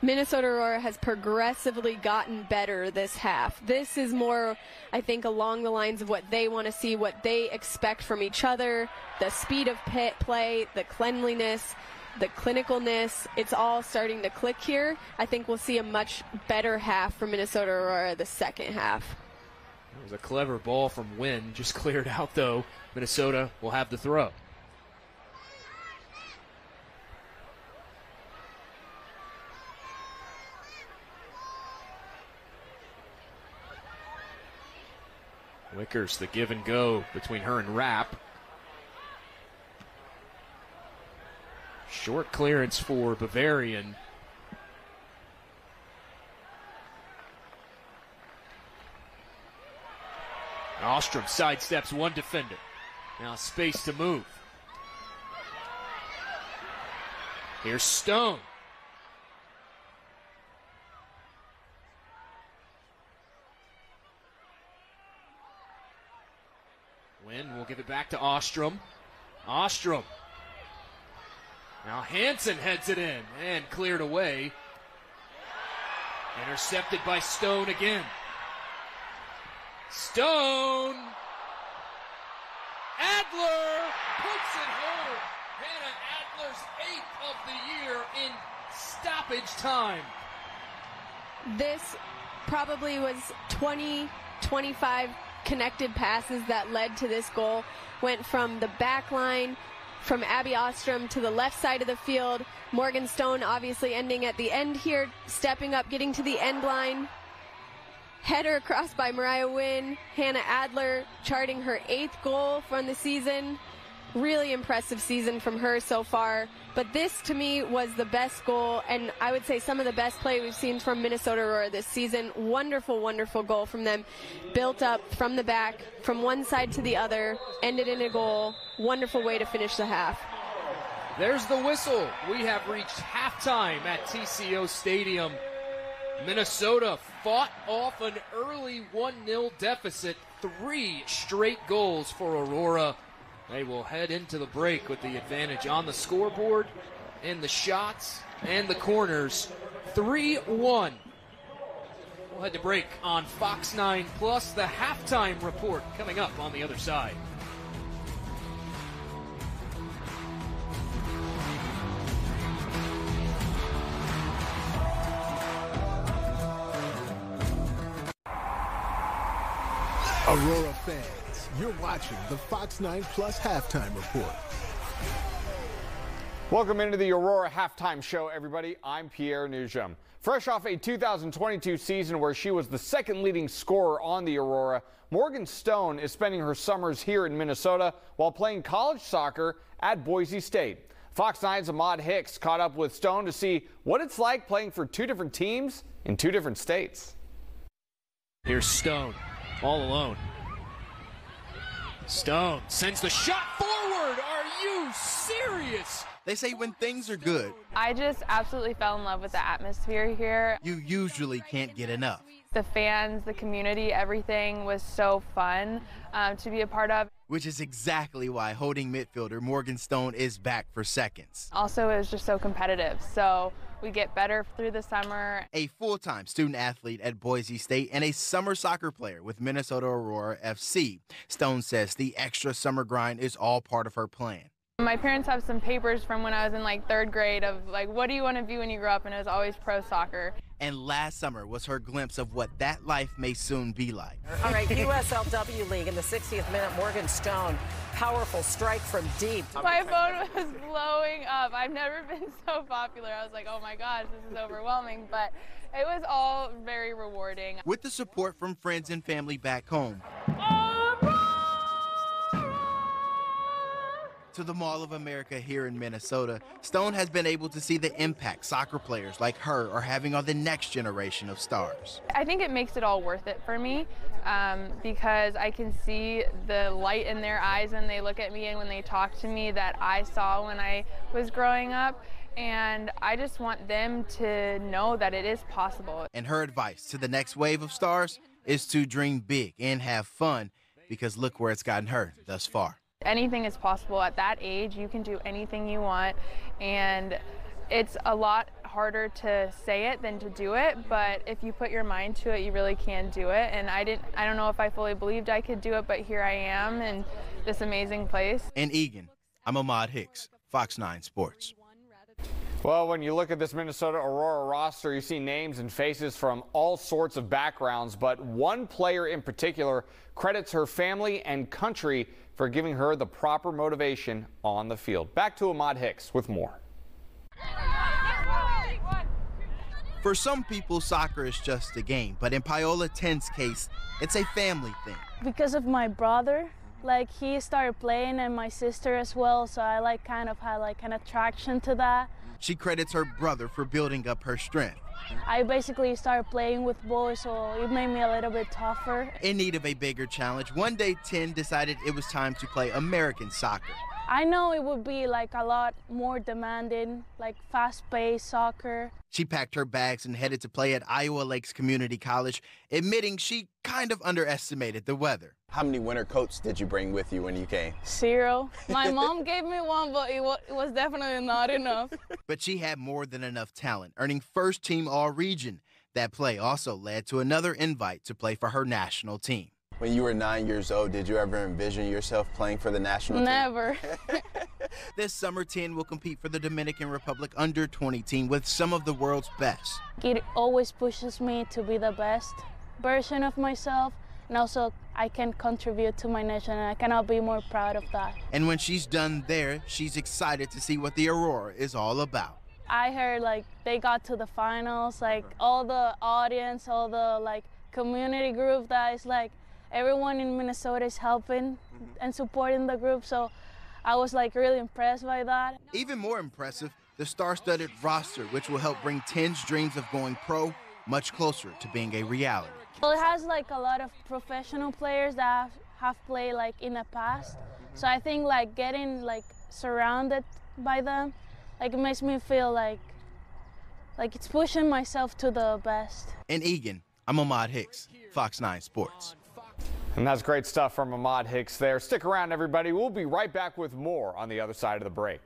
Minnesota Aurora has progressively gotten better this half. This is more, I think, along the lines of what they want to see, what they expect from each other, the speed of play, the cleanliness, the clinicalness. It's all starting to click here. I think we'll see a much better half for Minnesota Aurora the second half. It was a clever ball from Wynn, just cleared out though. Minnesota will have the throw. Wickers, the give and go between her and Rapp. Short clearance for Bavarian. Ostrom sidesteps one defender. Now space to move. Here's Stone. Wynn will give it back to Ostrom. Ostrom. Now Hansen heads it in and cleared away. Intercepted by Stone again. Stone. Adler puts it home. Hannah Adler's eighth of the year in stoppage time. This probably was 20, 25 connected passes that led to this goal. Went from the back line from Abby Ostrom to the left side of the field. Morgan Stone obviously ending at the end here, stepping up, getting to the end line. Header across by Mariah Wynn. Hannah Adler charting her 8th goal from the season. Really impressive season from her so far, but this to me was the best goal, and I would say some of the best play we've seen from Minnesota Aurora this season. Wonderful, wonderful goal from them, built up from the back, from one side to the other, ended in a goal. Wonderful way to finish the half. There's the whistle. We have reached halftime at TCO Stadium. Minnesota fought off an early 1-0 deficit, 3 straight goals for Aurora. They will head into the break with the advantage on the scoreboard, in the shots, and the corners. 3-1. We'll head to break on Fox 9 Plus. The halftime report coming up on the other side. Aurora fans, you're watching the Fox 9 Plus Halftime Report. Welcome into the Aurora Halftime Show, everybody. I'm Pierre Nugent. Fresh off a 2022 season where she was the second leading scorer on the Aurora, Morgan Stone is spending her summers here in Minnesota while playing college soccer at Boise State. Fox 9's Ahmad Hicks caught up with Stone to see what it's like playing for 2 different teams in 2 different states. Here's Stone, all alone. Stone sends the shot forward. Are you serious? They say when things are good. I just absolutely fell in love with the atmosphere here. You usually can't get enough. The fans, the community, everything was so fun to be a part of. Which is exactly why holding midfielder Morgan Stone is back for seconds. Also, it was just so competitive, so we get better through the summer. A full-time student athlete at Boise State and a summer soccer player with Minnesota Aurora FC. Stone says the extra summer grind is all part of her plan. My parents have some papers from when I was in like 3rd grade of like, what do you want to be when you grow up? And it was always pro soccer. And last summer was her glimpse of what that life may soon be like. All right, USLW League in the 60th minute, Morgan Stone, powerful strike from deep. My phone was blowing up. I've never been so popular. I was like, oh my gosh, this is overwhelming, but it was all very rewarding. With the support from friends and family back home. To the Mall of America here in Minnesota, Stone has been able to see the impact soccer players like her are having on the next generation of stars. I think it makes it all worth it for me because I can see the light in their eyes when they look at me and when they talk to me that I saw when I was growing up. And I just want them to know that it is possible. And her advice to the next wave of stars is to dream big and have fun, because look where it's gotten her thus far. Anything is possible at that age. You can do anything you want, and it's a lot harder to say it than to do it, but if you put your mind to it, you really can do it. And I don't know if I fully believed I could do it, but here I am in this amazing place. In Eagan, I'm Ahmad Hicks, Fox 9 Sports. Well, when you look at this Minnesota Aurora roster, you see names and faces from all sorts of backgrounds, but one player in particular credits her family and country for giving her the proper motivation on the field. Back to Ahmad Hicks with more. For some people, soccer is just a game, but in Paola Ten's case, it's a family thing. Because of my brother, like he started playing, and my sister as well, so I like kind of had like an attraction to that. She credits her brother for building up her strength. I basically started playing with boys, so it made me a little bit tougher. In need of a bigger challenge, one day Ten decided it was time to play American soccer. I know it would be like a lot more demanding, like fast-paced soccer. She packed her bags and headed to play at Iowa Lakes Community College, admitting she kind of underestimated the weather. How many winter coats did you bring with you when you came? 0. My mom gave me one, but it was definitely not enough. But she had more than enough talent, earning first-team All-Region. That play also led to another invite to play for her national team. When you were 9 years old, did you ever envision yourself playing for the national team? Never. This summer, Ten will compete for the Dominican Republic under-20 team with some of the world's best. It always pushes me to be the best version of myself, and also I can contribute to my nation, and I cannot be more proud of that. And when she's done there, she's excited to see what the Aurora is all about. I heard like they got to the finals, like all the audience, all the like community group that is like everyone in Minnesota is helping and supporting the group, so I was like really impressed by that. Even more impressive, the star-studded roster, which will help bring Ten's dreams of going pro much closer to being a reality. Well, it has like a lot of professional players that have played like in the past, so I think like getting like surrounded by them, like it makes me feel like it's pushing myself to the best. In Eagan, I'm Ahmad Hicks, Fox 9 Sports. And that's great stuff from Ahmad Hicks there. Stick around, everybody. We'll be right back with more on the other side of the break.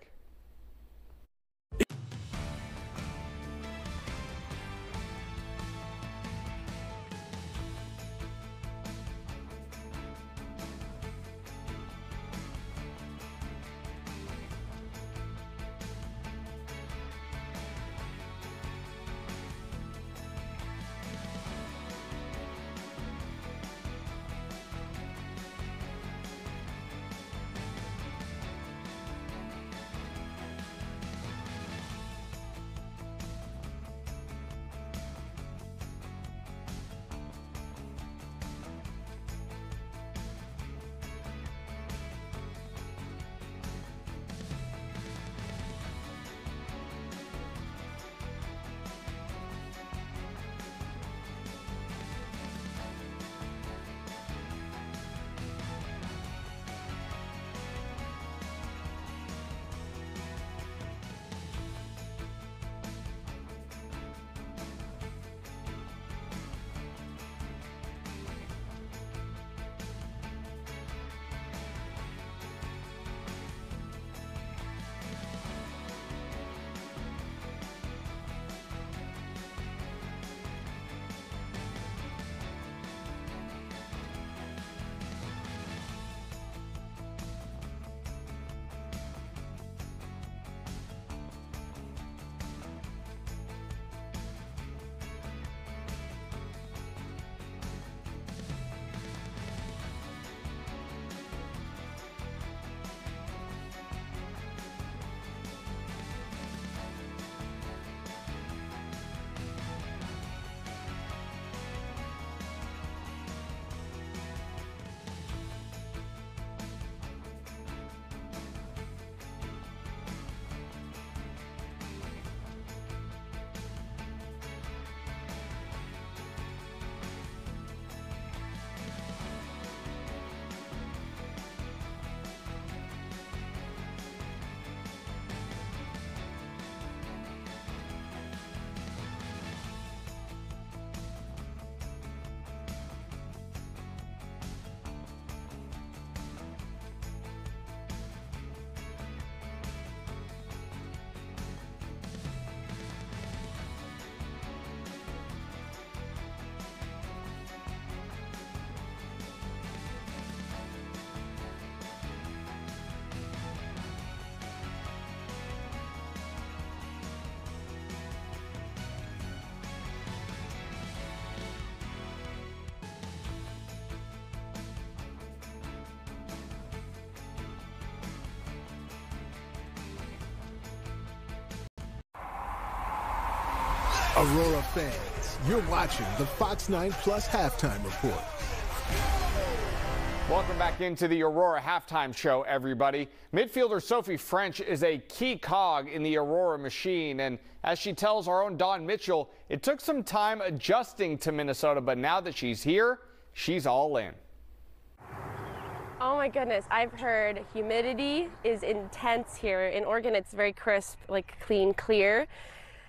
Aurora fans, you're watching the Fox 9 Plus Halftime Report. Welcome back into the Aurora Halftime Show, everybody. Midfielder Sophie French is a key cog in the Aurora machine, and as she tells our own Dawn Mitchell, it took some time adjusting to Minnesota, but now that she's here, she's all in. Oh my goodness, I've heard humidity is intense here. In Oregon, it's very crisp, like clean, clear.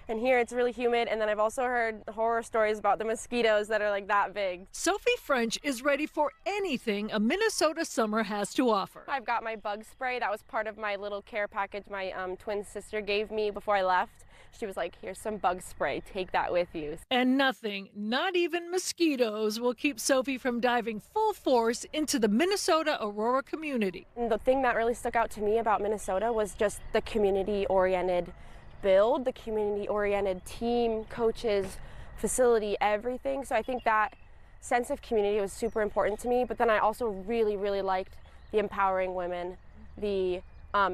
And here it's really humid, and then I've also heard horror stories about the mosquitoes that are like that big. Sophie French is ready for anything a Minnesota summer has to offer. I've got my bug spray. That was part of my little care package my twin sister gave me before I left. She was like, here's some bug spray, take that with you. And nothing, not even mosquitoes, will keep Sophie from diving full force into the Minnesota Aurora community. And the thing that really stuck out to me about Minnesota was just the community-oriented build, the community-oriented team, coaches, facility, everything. So I think that sense of community was super important to me, but then I also really, really liked the empowering women, the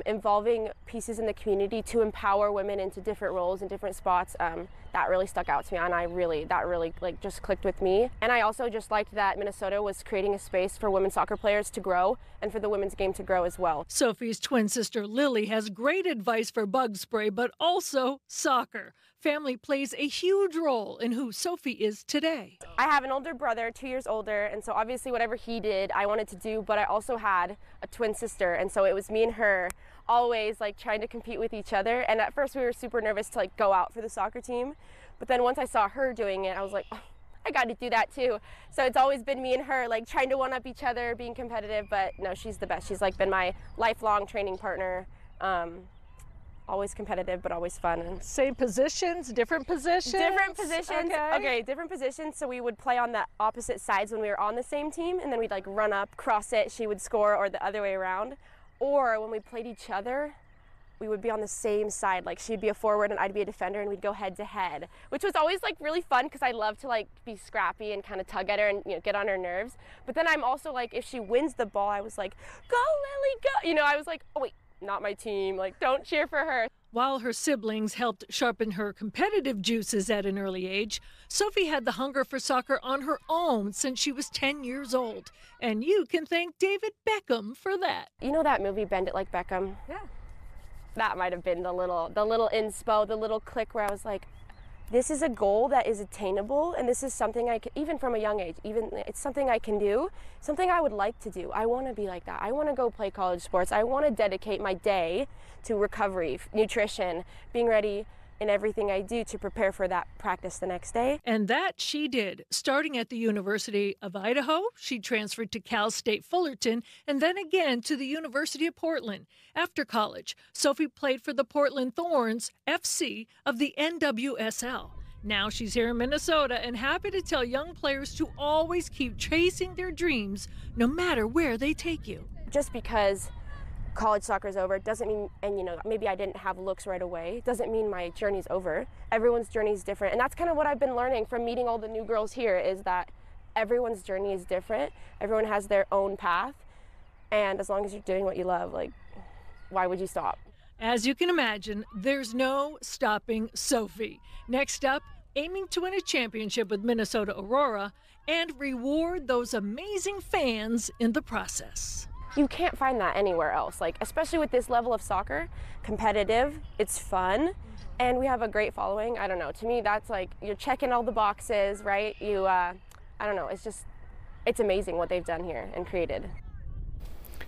involving pieces in the community to empower women into different roles and different spots. That really stuck out to me, and that really just clicked with me. And I also just liked that Minnesota was creating a space for women soccer players to grow and for the women's game to grow as well. Sophie's twin sister Lily has great advice for bug spray, but also soccer. Family plays a huge role in who Sophie is today. I have an older brother, 2 years older, and so obviously whatever he did, I wanted to do, but I also had a twin sister, and so it was me and her always like trying to compete with each other. And at first we were super nervous to like go out for the soccer team, but then once I saw her doing it, I was like, oh, I got to do that too. So it's always been me and her like trying to one up each other, being competitive, but no, she's the best. She's like been my lifelong training partner. Always competitive, but always fun. And same positions, different positions? Different positions. Okay, different positions. So we would play on the opposite sides when we were on the same team, and then we'd like run up, cross it, she would score, or the other way around. Or when we played each other, we would be on the same side. Like she'd be a forward and I'd be a defender, and we'd go head to head, which was always like really fun because I love to like be scrappy and kind of tug at her and, you know, get on her nerves. But then I'm also like, if she wins the ball, I was like, go Lily, go. You know, I was like, oh wait, not my team, like don't cheer for her. While her siblings helped sharpen her competitive juices at an early age, Sophie had the hunger for soccer on her own since she was 10 years old. And you can thank David Beckham for that. You know that movie, Bend It Like Beckham? Yeah. That might have been the little inspo, the little click where I was like, this is a goal that is attainable, and this is something I can, even from a young age, even it's something I can do, something I would like to do. I want to be like that. I want to go play college sports. I want to dedicate my day to recovery, nutrition, being ready in everything I do to prepare for that practice the next day. And that she did. Starting at the University of Idaho, she transferred to Cal State Fullerton and then again to the University of Portland. After college, Sophie played for the Portland Thorns FC of the NWSL. Now she's here in Minnesota and happy to tell young players to always keep chasing their dreams no matter where they take you. Just because college soccer is over doesn't mean, and you know, maybe I didn't have looks right away, doesn't mean my journey's over. Everyone's journey is different, and that's kind of what I've been learning from meeting all the new girls here, is that everyone's journey is different, everyone has their own path, and as long as you're doing what you love, like, why would you stop? As you can imagine, there's no stopping Sophie. Next up, aiming to win a championship with Minnesota Aurora and reward those amazing fans in the process. You can't find that anywhere else, like especially with this level of soccer, competitive, it's fun, and we have a great following. I don't know, to me that's like, you're checking all the boxes, right? You, I don't know, it's just, it's amazing what they've done here and created.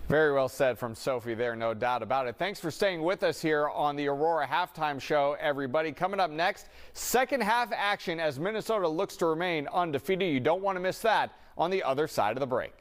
Very well said from Sophie there, no doubt about it. Thanks for staying with us here on the Aurora Halftime Show, everybody. Coming up next, second half action as Minnesota looks to remain undefeated. You don't want to miss that on the other side of the break.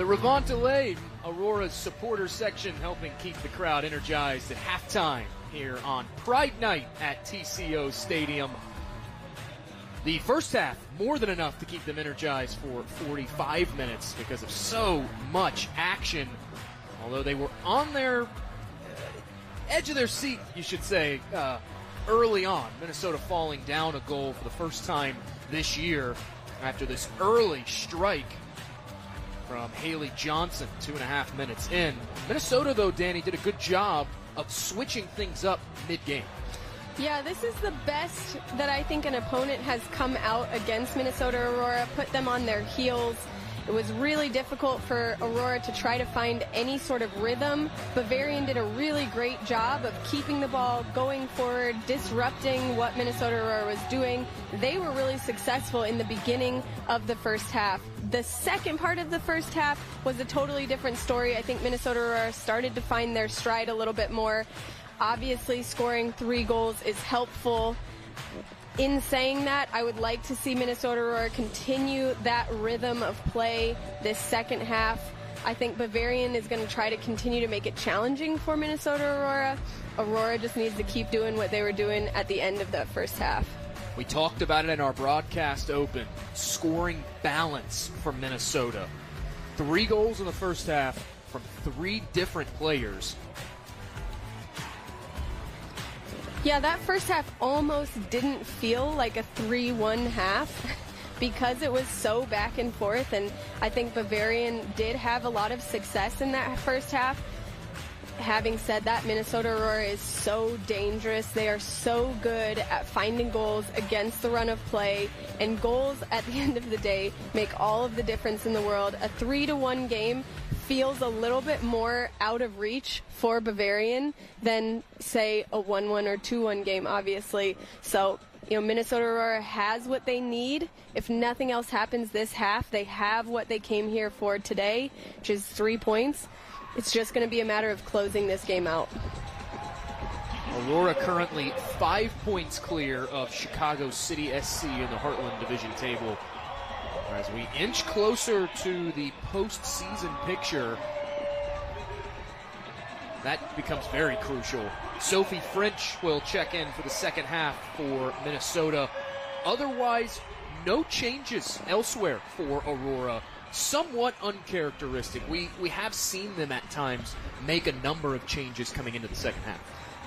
The Revandelay Aurora's supporter section helping keep the crowd energized at halftime here on Pride Night at TCO Stadium. The first half, more than enough to keep them energized for 45 minutes because of so much action. Although they were on their edge of their seat, you should say, early on. Minnesota falling down a goal for the first time this year after this early strike from Haley Johnson 2.5 minutes in. Minnesota, though, Danny, did a good job of switching things up mid-game. Yeah, this is the best that I think an opponent has come out against Minnesota Aurora, put them on their heels. It was really difficult for Aurora to try to find any sort of rhythm. Bavarian did a really great job of keeping the ball, going forward, disrupting what Minnesota Aurora was doing. They were really successful in the beginning of the first half. The second part of the first half was a totally different story. I think Minnesota Aurora started to find their stride a little bit more. Obviously, scoring 3 goals is helpful. In saying that, I would like to see Minnesota Aurora continue that rhythm of play this second half. I think Bavarian is going to try to continue to make it challenging for Minnesota Aurora. Aurora just needs to keep doing what they were doing at the end of that first half. We talked about it in our broadcast open. Scoring balance for Minnesota. 3 goals in the first half from 3 different players. Yeah, that first half almost didn't feel like a 3-1 half because it was so back and forth, and I think Bavarian did have a lot of success in that first half. Having said that, Minnesota Aurora is so dangerous. They are so good at finding goals against the run of play, and goals at the end of the day make all of the difference in the world. A 3-1 game feels a little bit more out of reach for Bavarian than, say, a 1-1 or 2-1 game, obviously. So, you know, Minnesota Aurora has what they need. If nothing else happens this half, they have what they came here for today, which is 3 points. It's just going to be a matter of closing this game out. Aurora currently 5 points clear of Chicago City SC in the Heartland Division table. As we inch closer to the postseason picture, that becomes very crucial. Sophie French will check in for the second half for Minnesota. Otherwise, no changes elsewhere for Aurora. Somewhat uncharacteristic. We have seen them at times make a number of changes coming into the second half.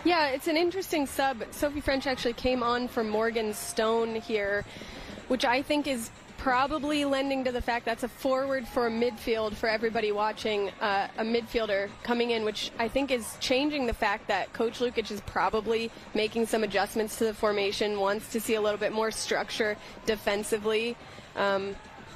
Yeah, it's an interesting sub. Sophie French actually came on for Morgan Stone here, which I think is probably lending to the fact that's a forward for a midfield for everybody watching, a midfielder coming in, which I think is changing the fact that Coach Lukic is probably making some adjustments to the formation, wants to see a little bit more structure defensively.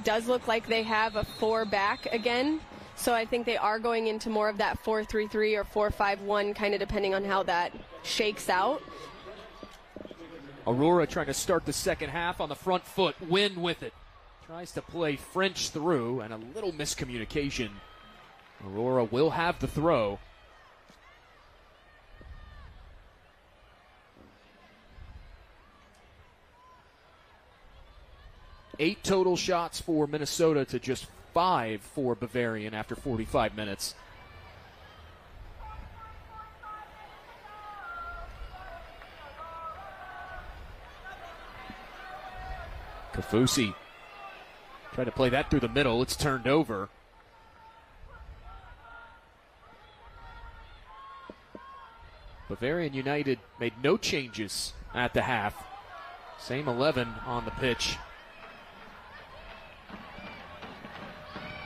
Does look like they have a 4-back again, so I think they are going into more of that 4-3-3 or 4-5-1, kind of depending on how that shakes out. Aurora trying to start the second half on the front foot, Wynn with it. Tries to play French through, and a little miscommunication. Aurora will have the throw. Eight total shots for Minnesota to just 5 for Bavarian after 45 minutes. Kafusi. Try to play that through the middle. It's turned over. Bavarian United made no changes at the half. Same 11 on the pitch.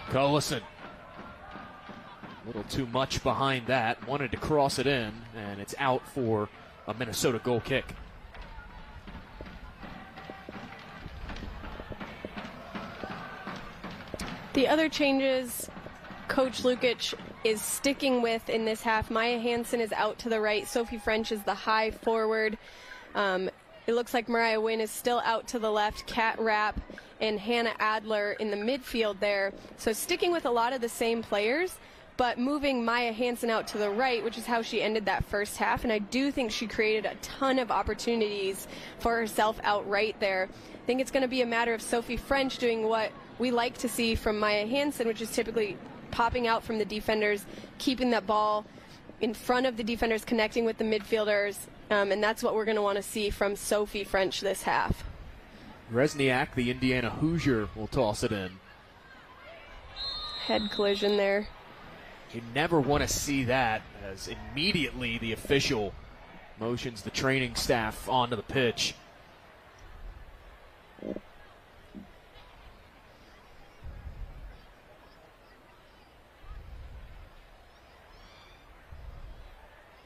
Cullison. A little too much behind that. Wanted to cross it in, and it's out for a Minnesota goal kick. The other changes Coach Lukic is sticking with in this half. Maya Hansen is out to the right. Sophie French is the high forward. It looks like Mariah Wynn is still out to the left. Cat Rapp and Hannah Adler in the midfield there. So sticking with a lot of the same players, but moving Maya Hansen out to the right, which is how she ended that first half. And I do think she created a ton of opportunities for herself out right there. I think it's going to be a matter of Sophie French doing what we like to see from Maya Hansen, which is typically popping out from the defenders, keeping that ball in front of the defenders, connecting with the midfielders, and that's what we're going to want to see from Sophie French this half. Resniak, the Indiana Hoosier, will toss it in. Head collision there. You never want to see that, as immediately the official motions the training staff onto the pitch.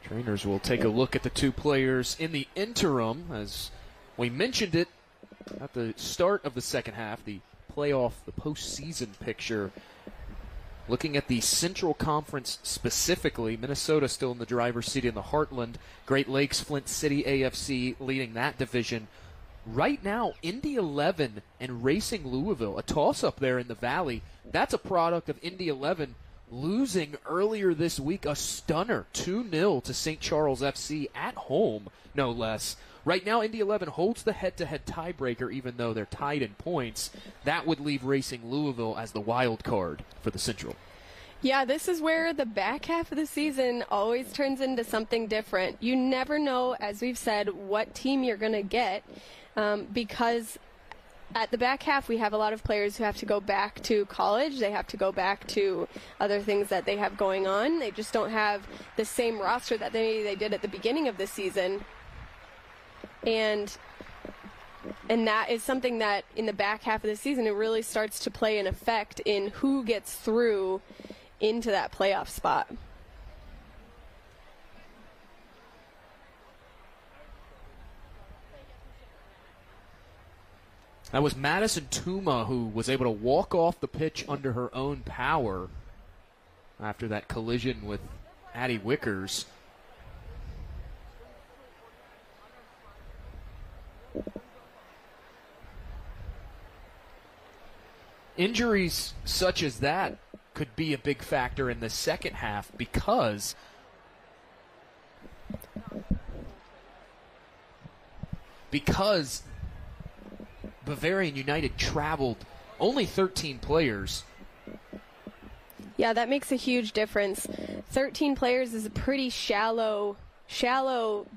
Trainers will take a look at the two players in the interim. As we mentioned it at the start of the second half, the playoff, the postseason picture. Looking at the Central Conference specifically, Minnesota still in the driver's seat in the Heartland. Great Lakes, Flint City, AFC leading that division. Right now, Indy 11 and Racing Louisville, a toss-up there in the Valley. That's a product of Indy 11 losing earlier this week, a stunner, 2-0 to St. Charles FC at home, no less. Right now, Indy 11 holds the head-to-head tiebreaker, even though they're tied in points. That would leave Racing Louisville as the wild card for the Central. Yeah, this is where the back half of the season always turns into something different. You never know, as we've said, what team you're going to get, because at the back half, we have a lot of players who have to go back to college. They have to go back to other things that they have going on. They just don't have the same roster that they did at the beginning of the season. And that is something that in the back half of the season, it really starts to play an effect in who gets through into that playoff spot. That was Madison Tuma who was able to walk off the pitch under her own power after that collision with Addie Wickers. Injuries such as that could be a big factor in the second half because Bavarian United traveled only 13 players. Yeah, that makes a huge difference. 13 players is a pretty shallow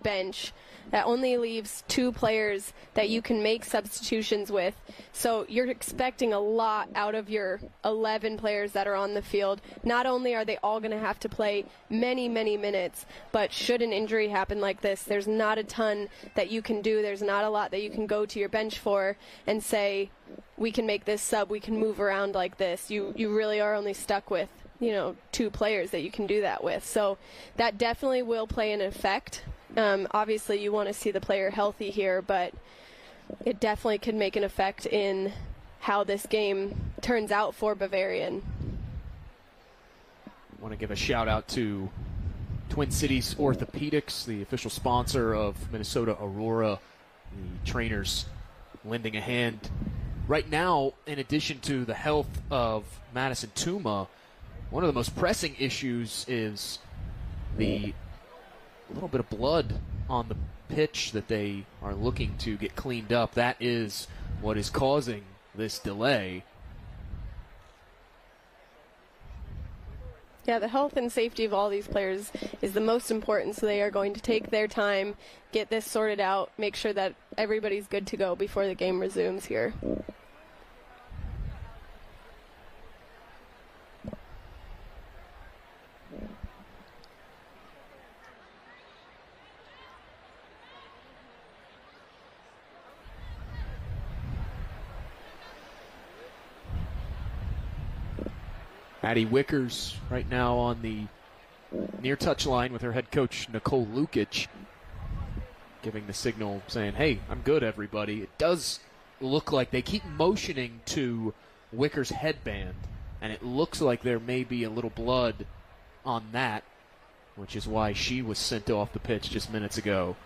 bench that only leaves two players that you can make substitutions with. So you're expecting a lot out of your 11 players that are on the field. Not only are they all going to have to play many, many minutes, but should an injury happen like this, there's not a ton that you can do. There's not a lot that you can go to your bench for and say, we can make this sub, we can move around like this. You really are only stuck with, you know, two players that you can do that with. So that definitely will play an effect. Obviously, you want to see the player healthy here, but it definitely could make an effect in how this game turns out for Bavarian. I want to give a shout-out to Twin Cities Orthopedics, the official sponsor of Minnesota Aurora, the trainers lending a hand. Right now, in addition to the health of Madison Tuma, one of the most pressing issues is the little bit of blood on the pitch that they are looking to get cleaned up. That is what is causing this delay. Yeah, the health and safety of all these players is the most important, so they are going to take their time, get this sorted out, make sure that everybody's good to go before the game resumes here. Addie Wickers right now on the near touchline with her head coach, Nicole Lukic, giving the signal saying, hey, I'm good, everybody. It does look like they keep motioning to Wickers' headband, and it looks like there may be a little blood on that, which is why she was sent off the pitch just minutes ago.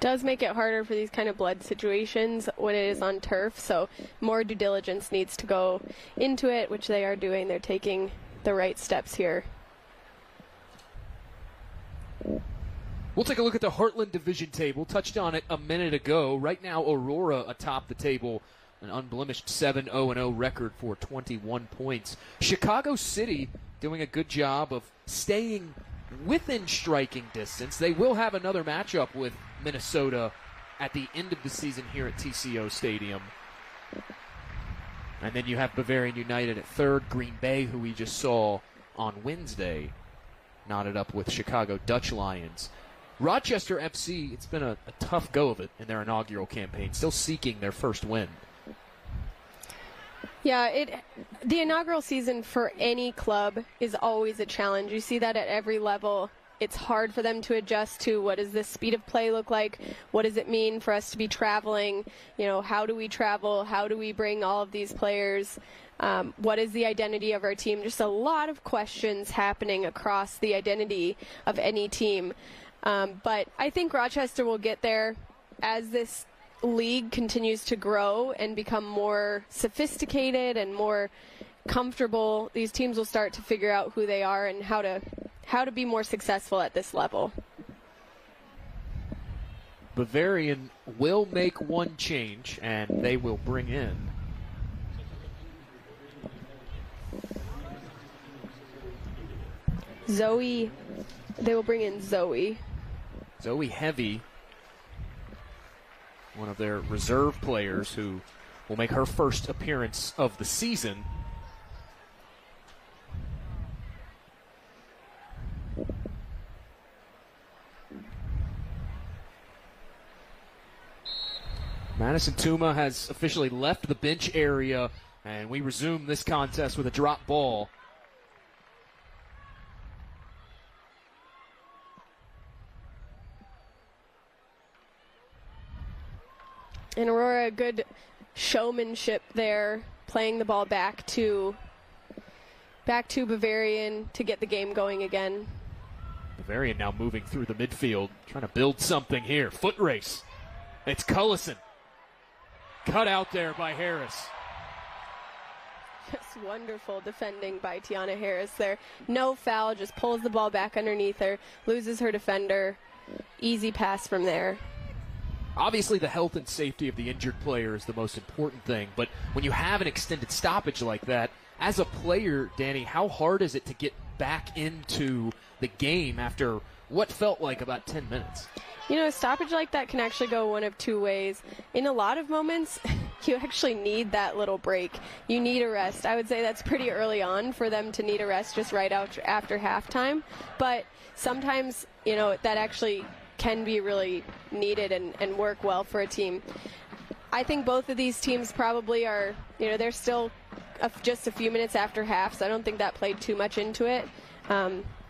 Does make it harder for these kind of blood situations when it is on turf, so more due diligence needs to go into it, which they are doing. They're taking the right steps here. We'll take a look at the Heartland division table. Touched on it a minute ago. Right now, Aurora atop the table an unblemished 7-0-0 record for 21 points. Chicago City doing a good job of staying within striking distance. They will have another matchup with Minnesota at the end of the season here at TCO Stadium. And then you have Bavarian United at third. Green Bay, who we just saw on Wednesday, knotted up with Chicago Dutch Lions. Rochester FC, it's been a tough go of it in their inaugural campaign, still seeking their first win. Yeah, the inaugural season for any club is always a challenge. You see that at every level. It's hard for them to adjust to what does this speed of play look like? What does it mean for us to be traveling? You know, how do we travel? How do we bring all of these players? What is the identity of our team? Just a lot of questions happening across the identity of any team. But I think Rochester will get there as this league continues to grow and become more sophisticated and more comfortable. These teams will start to figure out who they are and how to be more successful at this level. Bavarian will make one change, and they will bring in Zoe. They will bring in Zoe. Zoe Heavy, one of their reserve players, who will make her first appearance of the season. Madison Tuma has officially left the bench area, and we resume this contest with a drop ball. And Aurora, good showmanship there, playing the ball back to Bavarian to get the game going again. Bavarian now moving through the midfield, trying to build something here. Foot race. It's Cullison. Cut out there by Harris. Just wonderful defending by Tiana Harris there. No foul, just pulls the ball back underneath her, loses her defender. Easy pass from there. Obviously, the health and safety of the injured player is the most important thing, but when you have an extended stoppage like that, as a player, Danny, how hard is it to get back into the game after what felt like about 10 minutes? You know, a stoppage like that can actually go one of two ways. In a lot of moments, you actually need that little break. You need a rest. I would say that's pretty early on for them to need a rest just right out after halftime. But sometimes, you know, that actually can be really needed and work well for a team. I think both of these teams probably are, you know, they're still just a few minutes after half, so I don't think that played too much into it.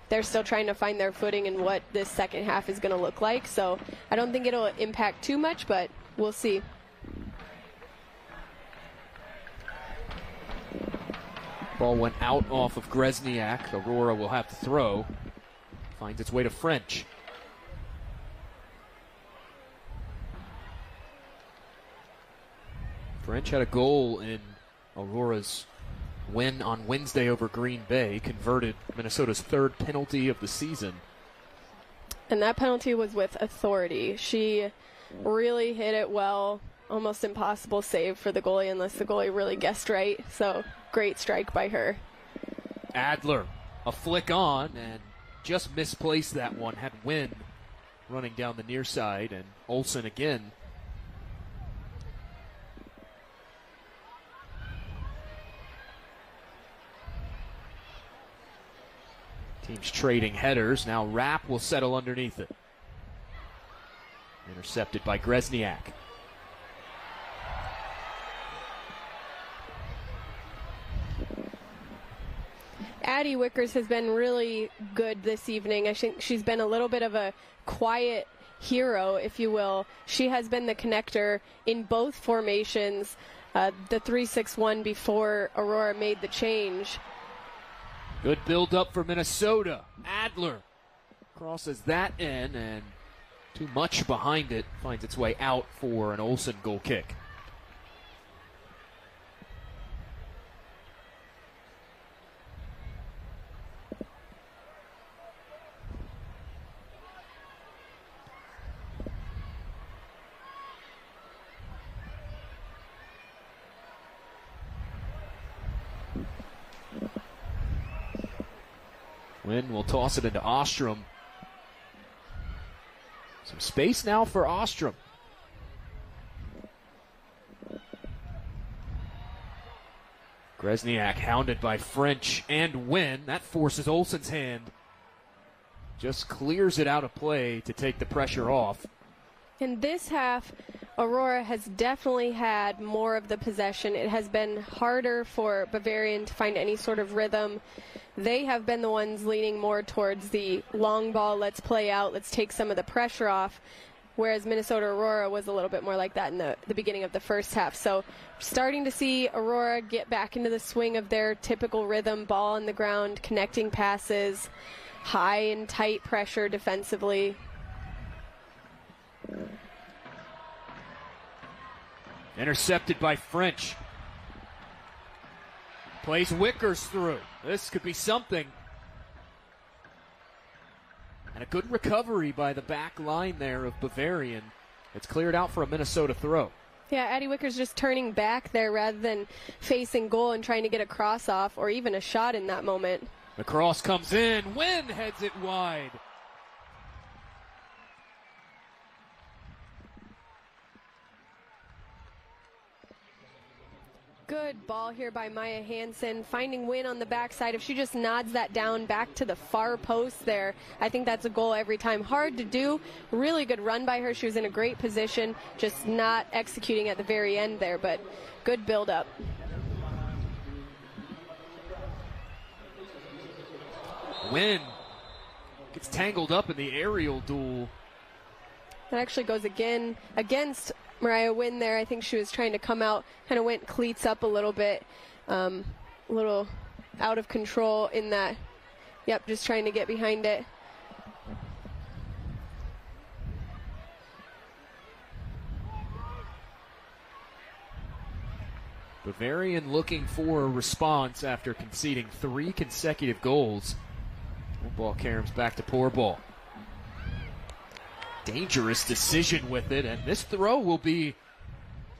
They're still trying to find their footing and what this second half is going to look like. So I don't think it'll impact too much, but we'll see. Ball went out off of Gresniak. Aurora will have to throw. Finds its way to French. French had a goal in Aurora's win on Wednesday over Green Bay, converted Minnesota's third penalty of the season. And that penalty was with authority. She really hit it well, almost impossible save for the goalie unless the goalie really guessed right. So great strike by her. Adler, a flick on and just misplaced that one, had Wynn running down the near side, and Olsen again. Teams trading headers. Now Rapp will settle underneath it. Intercepted by Gresniak. Addie Wickers has been really good this evening. I think she's been a little bit of a quiet hero, if you will. She has been the connector in both formations. The 3-6-1 before Aurora made the change. Good build up for Minnesota. Adler crosses that in, and too much behind it. Finds its way out for an Olsen goal kick. Wynn will toss it into Ostrom. Some space now for Ostrom. Gresniak hounded by French and Wynn. That forces Olsen's hand. Just clears it out of play to take the pressure off. In this half, Aurora has definitely had more of the possession. It has been harder for Bavarian to find any sort of rhythm. They have been the ones leaning more towards the long ball, let's play out, let's take some of the pressure off, whereas Minnesota Aurora was a little bit more like that in the beginning of the first half. So starting to see Aurora get back into the swing of their typical rhythm, ball on the ground, connecting passes, high and tight pressure defensively. Intercepted by French. Plays Wickers through. This could be something. And a good recovery by the back line there of Bavarian. It's cleared out for a Minnesota throw. Yeah, Addie Wickers just turning back there rather than facing goal and trying to get a cross off or even a shot in that moment. The cross comes in. Wynn heads it wide. Good ball here by Maya Hansen, finding Wynn on the backside. If she just nods that down back to the far post there, I think that's a goal every time. Hard to do. Really good run by her. She was in a great position, just not executing at the very end there, but good build-up. Wynn gets tangled up in the aerial duel. That actually goes again against Mariah Wynn there. I think she was trying to come out, kind of went cleats up a little bit, a little out of control in that. Yep, just trying to get behind it. Bavarian looking for a response after conceding three consecutive goals. Ball caroms back to Poorball. Dangerous decision with it, and this throw will be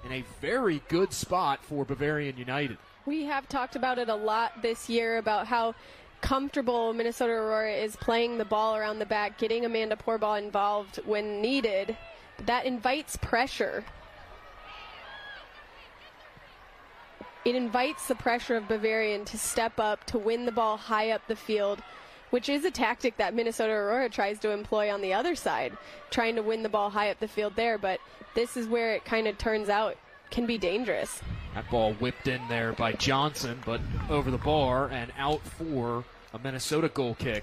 in a very good spot for Bavarian United. We have talked about it a lot this year, about how comfortable Minnesota Aurora is playing the ball around the back, getting Amanda Poorball involved when needed. But that invites pressure. It invites the pressure of Bavarian to step up, to win the ball high up the field, which is a tactic that Minnesota Aurora tries to employ on the other side, trying to win the ball high up the field there, but this is where it kind of turns out can be dangerous. That ball whipped in there by Johnson, but over the bar and out for a Minnesota goal kick.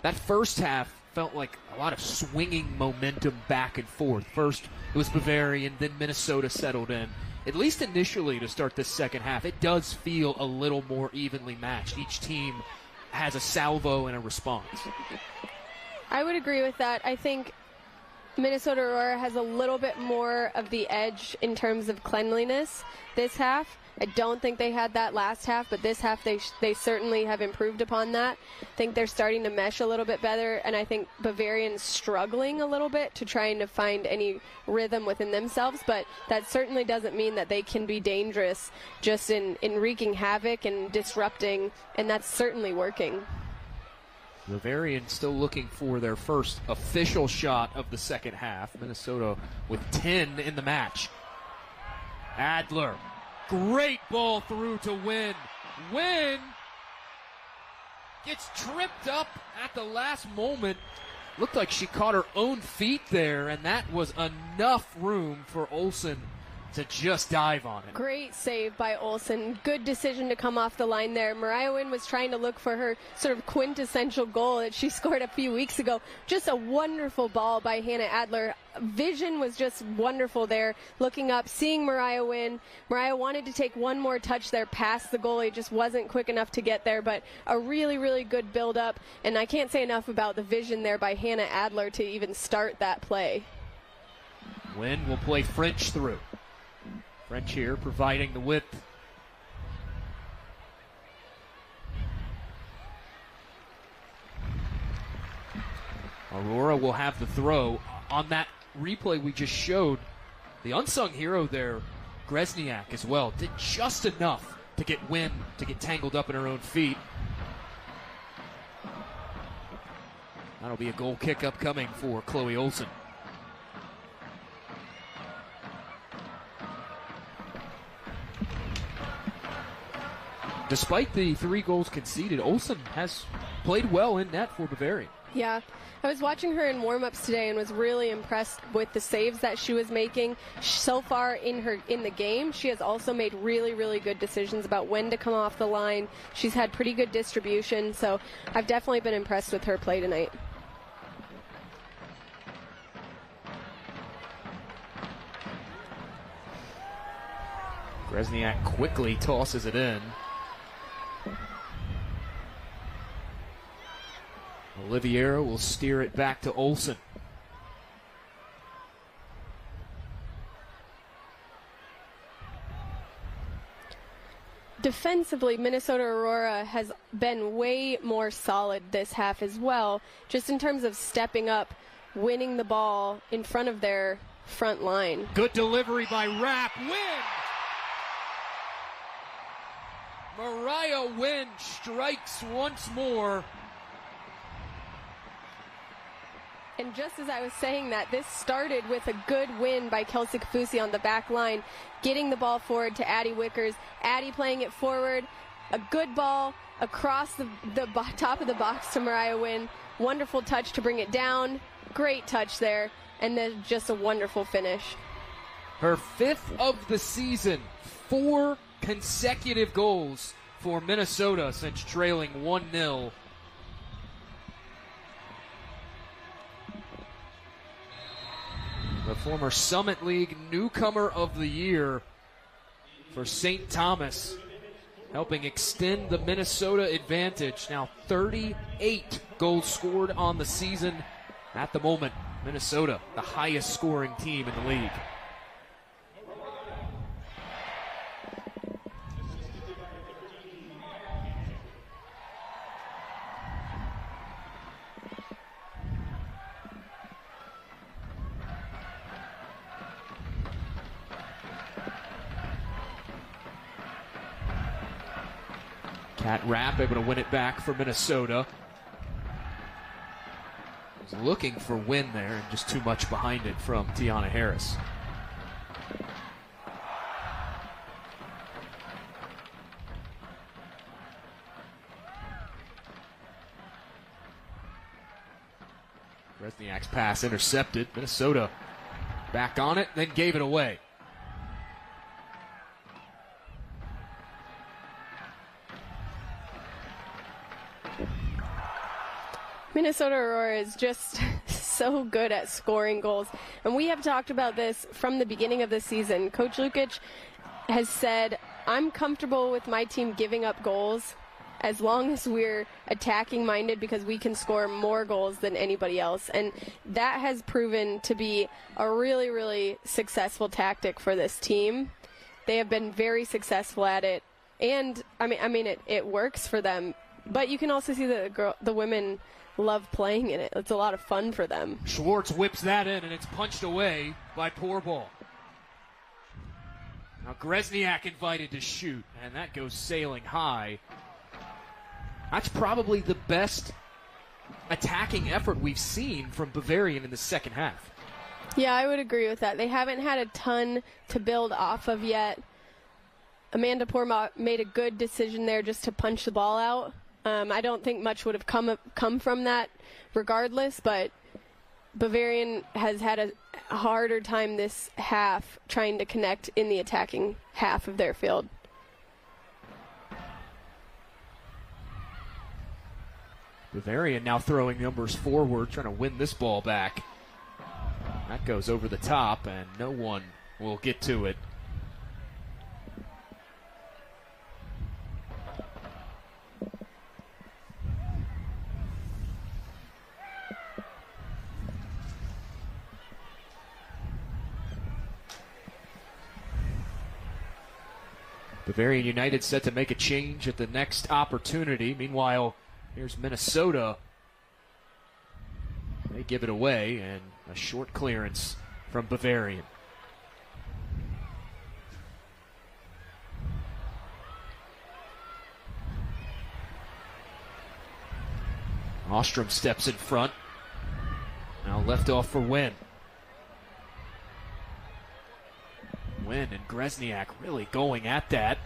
That first half felt like a lot of swinging momentum back and forth. First, it was Bavarian, then Minnesota settled in. At least initially to start this second half, it does feel a little more evenly matched. Each team has a salvo and a response. I would agree with that. I think Minnesota Aurora has a little bit more of the edge in terms of cleanliness this half. I don't think they had that last half, but this half they certainly have improved upon that. I think they're starting to mesh a little bit better, and I think Bavarian's struggling a little bit to trying to find any rhythm within themselves, but that certainly doesn't mean that they can be dangerous just in wreaking havoc and disrupting, and that's certainly working. Bavarian still looking for their first official shot of the second half. Minnesota with 10 in the match. Adler. Great ball through to Wynn. Wynn gets tripped up at the last moment. Looked like she caught her own feet there, and that was enough room for Olsen to just dive on it. Great save by Olsen. Good decision to come off the line there. Mariah Wynn was trying to look for her sort of quintessential goal that she scored a few weeks ago. Just a wonderful ball by Hannah Adler. Vision was just wonderful there, looking up, seeing Mariah Wynn. Mariah wanted to take one more touch there past the goalie, just wasn't quick enough to get there, but a really, really good build-up, and I can't say enough about the vision there by Hannah Adler to even start that play. Wynn will play French through. French here providing the width. Aurora will have the throw. On that replay we just showed, the unsung hero there Gresniak as well did just enough to get Wynn to get tangled up in her own feet. That'll be a goal kick upcoming for Chloe Olsen. Despite the 3 goals conceded, Olsen has played well in net for Bavarian. Yeah, I was watching her in warm-ups today and was really impressed with the saves that she was making. So far in the game, she has also made really, really good decisions about when to come off the line. She's had pretty good distribution, so I've definitely been impressed with her play tonight. Gresniak quickly tosses it in. Oliveira will steer it back to Olsen. Defensively, Minnesota Aurora has been way more solid this half as well, just in terms of stepping up, winning the ball in front of their front line. Good delivery by Rapp. Win! Mariah Wynn strikes once more. And just as I was saying that, this started with a good win by Kelsey Kafusi on the back line, getting the ball forward to Addie Wickers. Addie playing it forward, a good ball across the top of the box to Mariah Wynn. Wonderful touch to bring it down. Great touch there. And then just a wonderful finish. Her 5th of the season, 4 consecutive goals for Minnesota since trailing 1-0. The former Summit League Newcomer of the Year for St. Thomas, helping extend the Minnesota advantage. Now 38 goals scored on the season. At the moment, Minnesota, the highest scoring team in the league. Cat Rapp able to win it back for Minnesota. Was looking for Wynn there and just too much behind it from Tiana Harris. Resniak's pass intercepted. Minnesota back on it, then gave it away. Minnesota Aurora is just so good at scoring goals. And we have talked about this from the beginning of the season. Coach Lukic has said, I'm comfortable with my team giving up goals as long as we're attacking minded, because we can score more goals than anybody else. And that has proven to be a really, really successful tactic for this team. They have been very successful at it. And I mean it works for them. But you can also see that the women love playing in it. It's a lot of fun for them. Schwartz whips that in, and it's punched away by Poorball. Now Gresniak invited to shoot, and that goes sailing high. That's probably the best attacking effort we've seen from Bavarian in the second half. Yeah, I would agree with that. They haven't had a ton to build off of yet. Amanda Poorball made a good decision there just to punch the ball out. I don't think much would have come from that regardless, but Bavarian has had a harder time this half trying to connect in the attacking half of their field. Bavarian now throwing numbers forward, trying to win this ball back. That goes over the top, and no one will get to it. Bavarian United set to make a change at the next opportunity. Meanwhile, here's Minnesota. They give it away, and a short clearance from Bavarian. Ostrom steps in front. Now left off for Wynn. Wynn and Gresniak really going at that.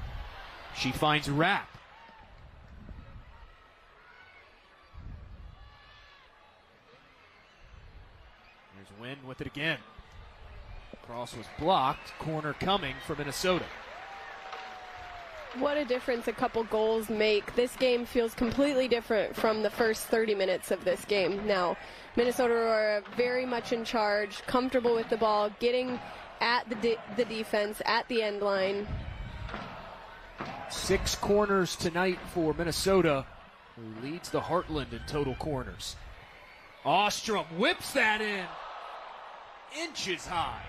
She finds Rapp. There's Wynn with it again. Cross was blocked. Corner coming for Minnesota. What a difference a couple goals make. This game feels completely different from the first 30 minutes of this game. Now, Minnesota Aurora very much in charge, comfortable with the ball, getting at the defense, at the end line. 6 corners tonight for Minnesota, who leads the Heartland in total corners. Ostrom whips that in, inches high.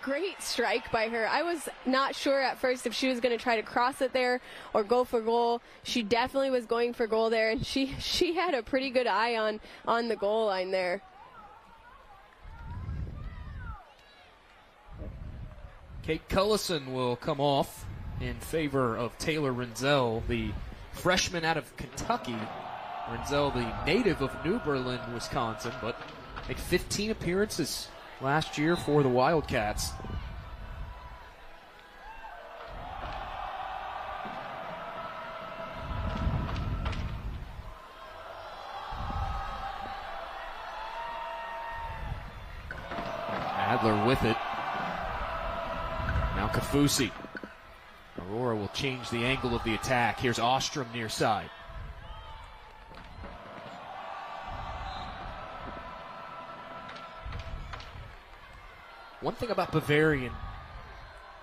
Great strike by her. I was not sure at first if she was going to try to cross it there or go for goal. She definitely was going for goal there, and she had a pretty good eye on the goal line there. Kate Cullison will come off in favor of Taylor Renzel, the freshman out of Kentucky. Renzel, the native of New Berlin, Wisconsin, but made 15 appearances last year for the Wildcats. Adler with it. Now Kafusi. Aurora will change the angle of the attack. Here's Ostrom near side. One thing about Bavarian,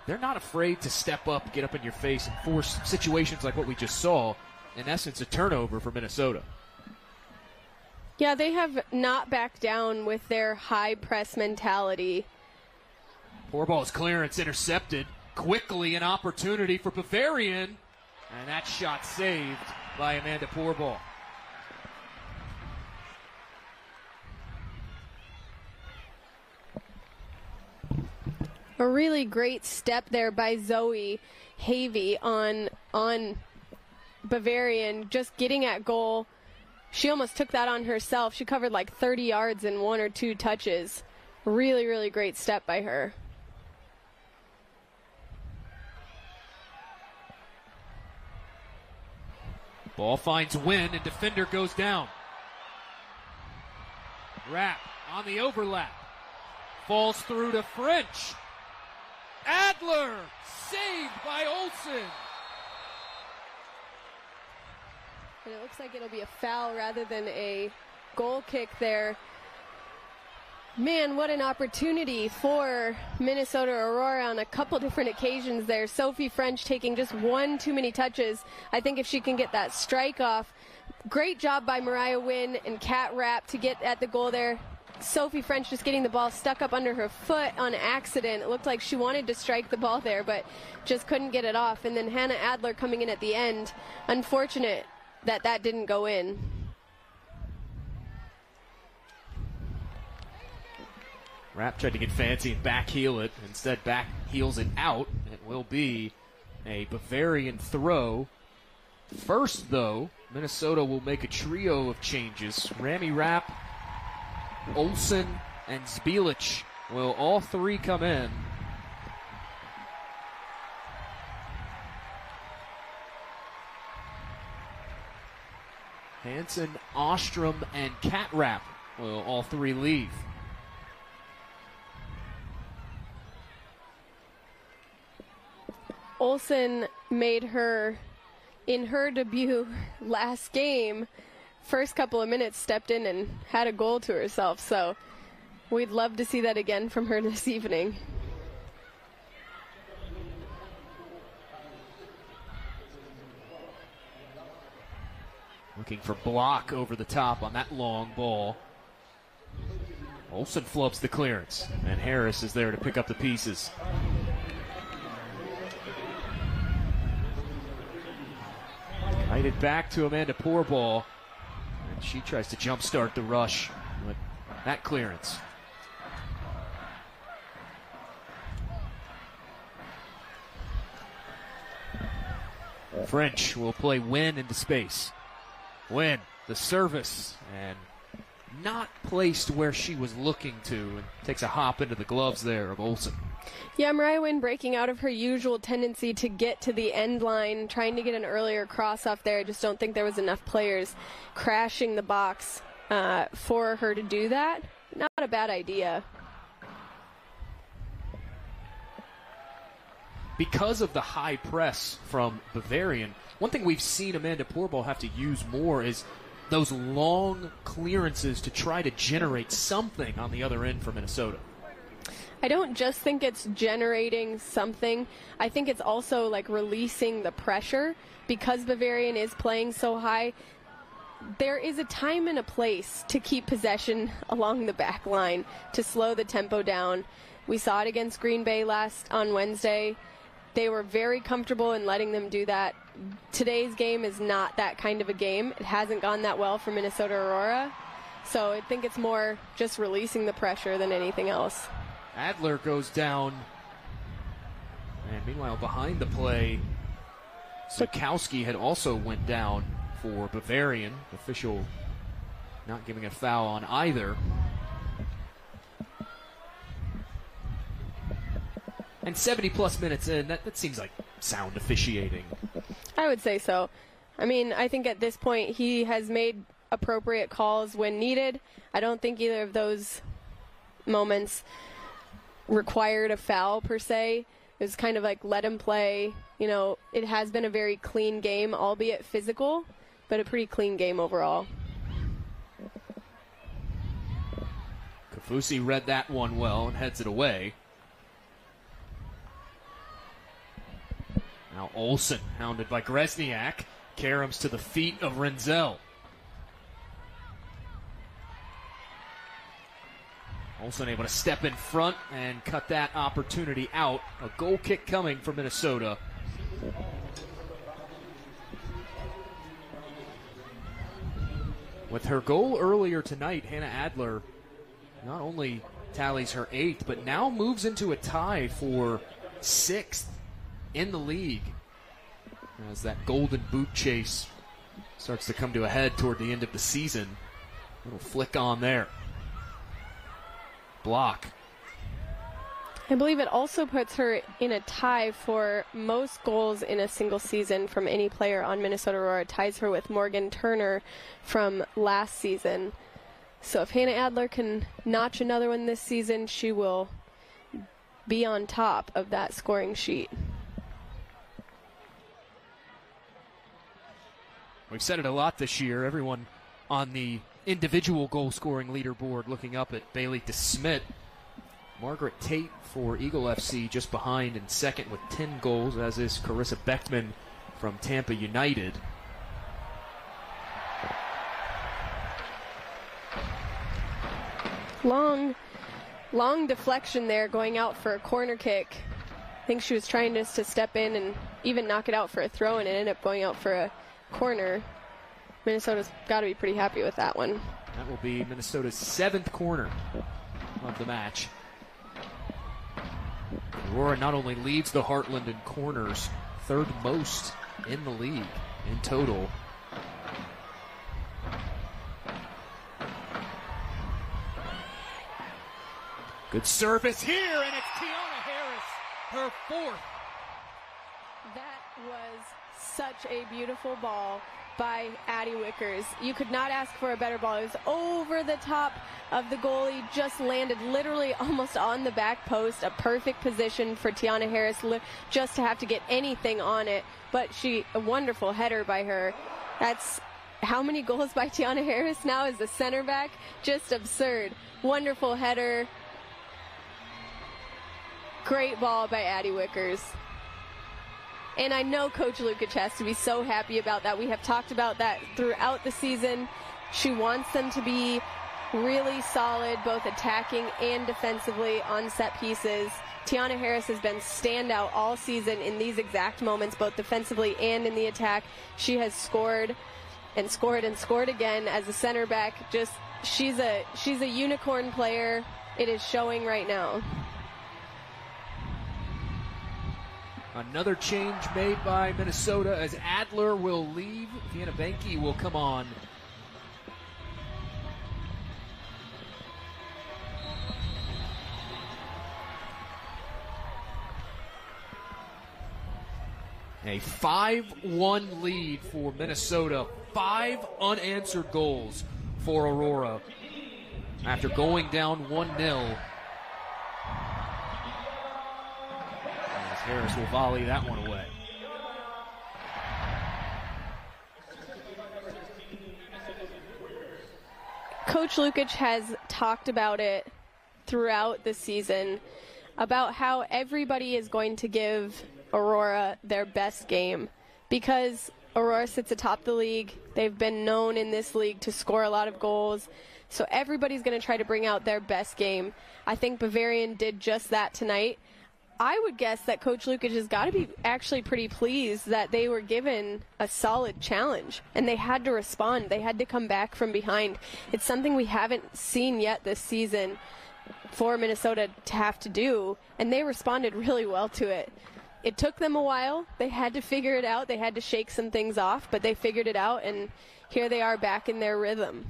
they're not afraid to step up, get up in your face, and force situations like what we just saw. In essence, a turnover for Minnesota. Yeah, they have not backed down with their high press mentality. Poorball's clearance intercepted. Quickly an opportunity for Bavarian. And that shot saved by Amanda Poorball. A really great step there by Zoe Havey on Bavarian, just getting at goal. She almost took that on herself. She covered like 30 yards in 1 or 2 touches. Really, really great step by her. Ball finds Wynn, and defender goes down. Rapp on the overlap. Falls through to French. Adler, saved by Olsen. And it looks like it'll be a foul rather than a goal kick there. Man, what an opportunity for Minnesota Aurora on a couple different occasions there. Sophie French taking just one too many touches. I think if she can get that strike off. Great job by Mariah Wynn and Cat Rapp to get at the goal there. Sophie French just getting the ball stuck up under her foot on accident. It looked like she wanted to strike the ball there, but just couldn't get it off. And then Hannah Adler coming in at the end. Unfortunate that that didn't go in. Rapp tried to get fancy and back heel it. Instead, back heels it out. It will be a Bavarian throw. First, though, Minnesota will make a trio of changes. Rami Rapp, Olsen, and Zbielich will all 3 come in. Hansen, Ostrom, and Cat Rapp will all 3 leave. Olsen made her, in her debut last game, first couple of minutes stepped in and had a goal to herself, so we'd love to see that again from her this evening. Looking for Block over the top on that long ball. Olsen flubs the clearance, and Harris is there to pick up the pieces. Guided back to Amanda Poorball. She tries to jumpstart the rush with that clearance. French will play Wynn into space. Wynn the service and not placed where she was looking to, and takes a hop into the gloves there of Olsen. Yeah, Mariah Wynn breaking out of her usual tendency to get to the end line, trying to get an earlier cross off there. I just don't think there was enough players crashing the box for her to do that. Not a bad idea. Because of the high press from Bavarian, one thing we've seen Amanda Poorball have to use more is those long clearances to try to generate something on the other end for Minnesota. I don't just think it's generating something. I think it's also like releasing the pressure because Bavarian is playing so high. There is a time and a place to keep possession along the back line, to slow the tempo down. We saw it against Green Bay on Wednesday. They were very comfortable in letting them do that. Today's game is not that kind of a game. It hasn't gone that well for Minnesota Aurora. So I think it's more just releasing the pressure than anything else. Adler goes down. And meanwhile, behind the play, Zukowski had also went down for Bavarian. Official not giving a foul on either. And 70-plus minutes in, that seems like sound officiating. I would say so. I mean, I think at this point he has made appropriate calls when needed. I don't think either of those moments required a foul, per se. It was kind of like let him play. You know, it has been a very clean game, albeit physical, but a pretty clean game overall. Kafusi read that one well and heads it away. Now Olsen, hounded by Gresniak, caroms to the feet of Renzel. Olsen able to step in front and cut that opportunity out. A goal kick coming for Minnesota. With her goal earlier tonight, Hannah Adler not only tallies her 8th, but now moves into a tie for 6th. In the league, as that golden boot chase starts to come to a head toward the end of the season. Little flick on there. Block. I believe it also puts her in a tie for most goals in a single season from any player on Minnesota Aurora. Ties her with Morgan Turner from last season. So if Hannah Adler can notch another one this season, she will be on top of that scoring sheet. We've said it a lot this year. Everyone on the individual goal-scoring leaderboard looking up at Bailey DeSmit. Margaret Tate for Eagle FC just behind in second with 10 goals, as is Carissa Beckman from Tampa United. Long deflection there going out for a corner kick. I think she was trying just to step in and even knock it out for a throw, and it ended up going out for a corner. Minnesota's got to be pretty happy with that one. That will be Minnesota's 7th corner of the match. Aurora not only leads the Heartland in corners, third most in the league in total. Good service here, and it's Tiana Harris, her 4th. That was such a beautiful ball by Addie Wickers. You could not ask for a better ball. It was over the top of the goalie, just landed literally almost on the back post, a perfect position for Tiana Harris just to have to get anything on it, but a wonderful header by her. That's how many goals by Tiana Harris now as the center back? Just absurd. Wonderful header. Great ball by Addie Wickers. And I know Coach Lukic has to be so happy about that. We have talked about that throughout the season. She wants them to be really solid, both attacking and defensively on set pieces. Tiana Harris has been standout all season in these exact moments, both defensively and in the attack. She has scored and scored and scored again as a center back. Just she's a unicorn player. It is showing right now. Another change made by Minnesota as Adler will leave. Vianne Benke will come on A 5-1 lead for Minnesota. 5 unanswered goals for Aurora after going down 1-0. As Harris will volley that one away. Coach Lukic has talked about it throughout the season, about how everybody is going to give Aurora their best game because Aurora sits atop the league. They've been known in this league to score a lot of goals, so everybody's going to try to bring out their best game. I think Bavarian did just that tonight. I would guess that Coach Lukic has got to be actually pretty pleased that they were given a solid challenge, and they had to respond. They had to come back from behind. It's something we haven't seen yet this season for Minnesota to have to do, and they responded really well to it. It took them a while. They had to figure it out. They had to shake some things off, but they figured it out, and here they are back in their rhythm.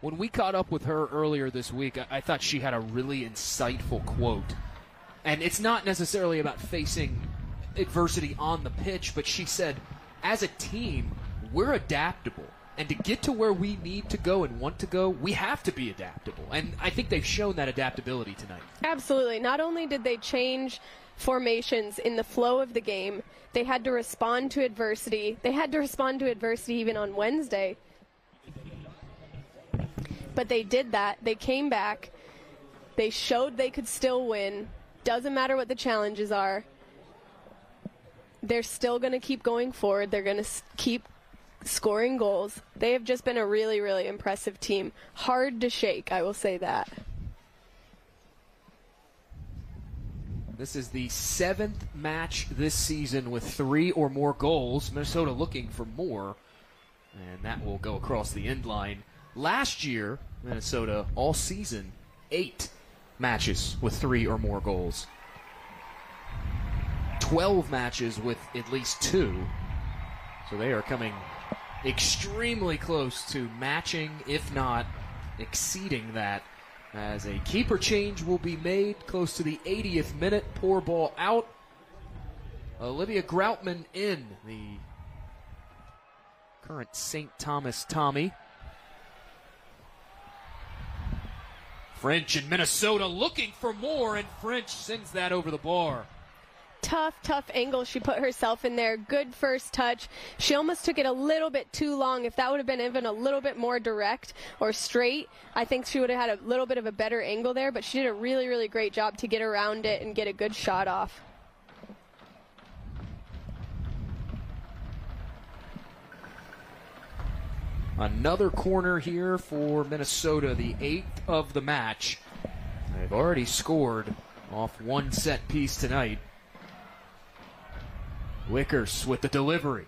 When we caught up with her earlier this week, I thought she had a really insightful quote. And it's not necessarily about facing adversity on the pitch, but she said, as a team, we're adaptable. And to get to where we need to go and want to go, we have to be adaptable. And I think they've shown that adaptability tonight. Absolutely. Not only did they change formations in the flow of the game, they had to respond to adversity. They had to respond to adversity even on Wednesday. But they did that. They came back. They showed they could still win. Doesn't matter what the challenges are. They're still going to keep going forward. They're going to keep scoring goals. They have just been a really, really impressive team. Hard to shake, I will say that. This is the 7th match this season with 3 or more goals. Minnesota looking for more, and that will go across the end line. Last year, Minnesota all season, 8 matches with 3 or more goals. 12 matches with at least 2. So they are coming extremely close to matching, if not exceeding that, as a keeper change will be made close to the 80th minute. Poorball out, Olivia Groutman in, the current St. Thomas Tommy. French in Minnesota looking for more, and French sends that over the bar. Tough, tough angle she put herself in there. Good first touch. She almost took it a little bit too long. If that would have been even a little bit more direct or straight, I think she would have had a little bit of a better angle there, but she did a really, really great job to get around it and get a good shot off. Another corner here for Minnesota, the 8th of the match. They've already scored off one set piece tonight. Wickers with the delivery.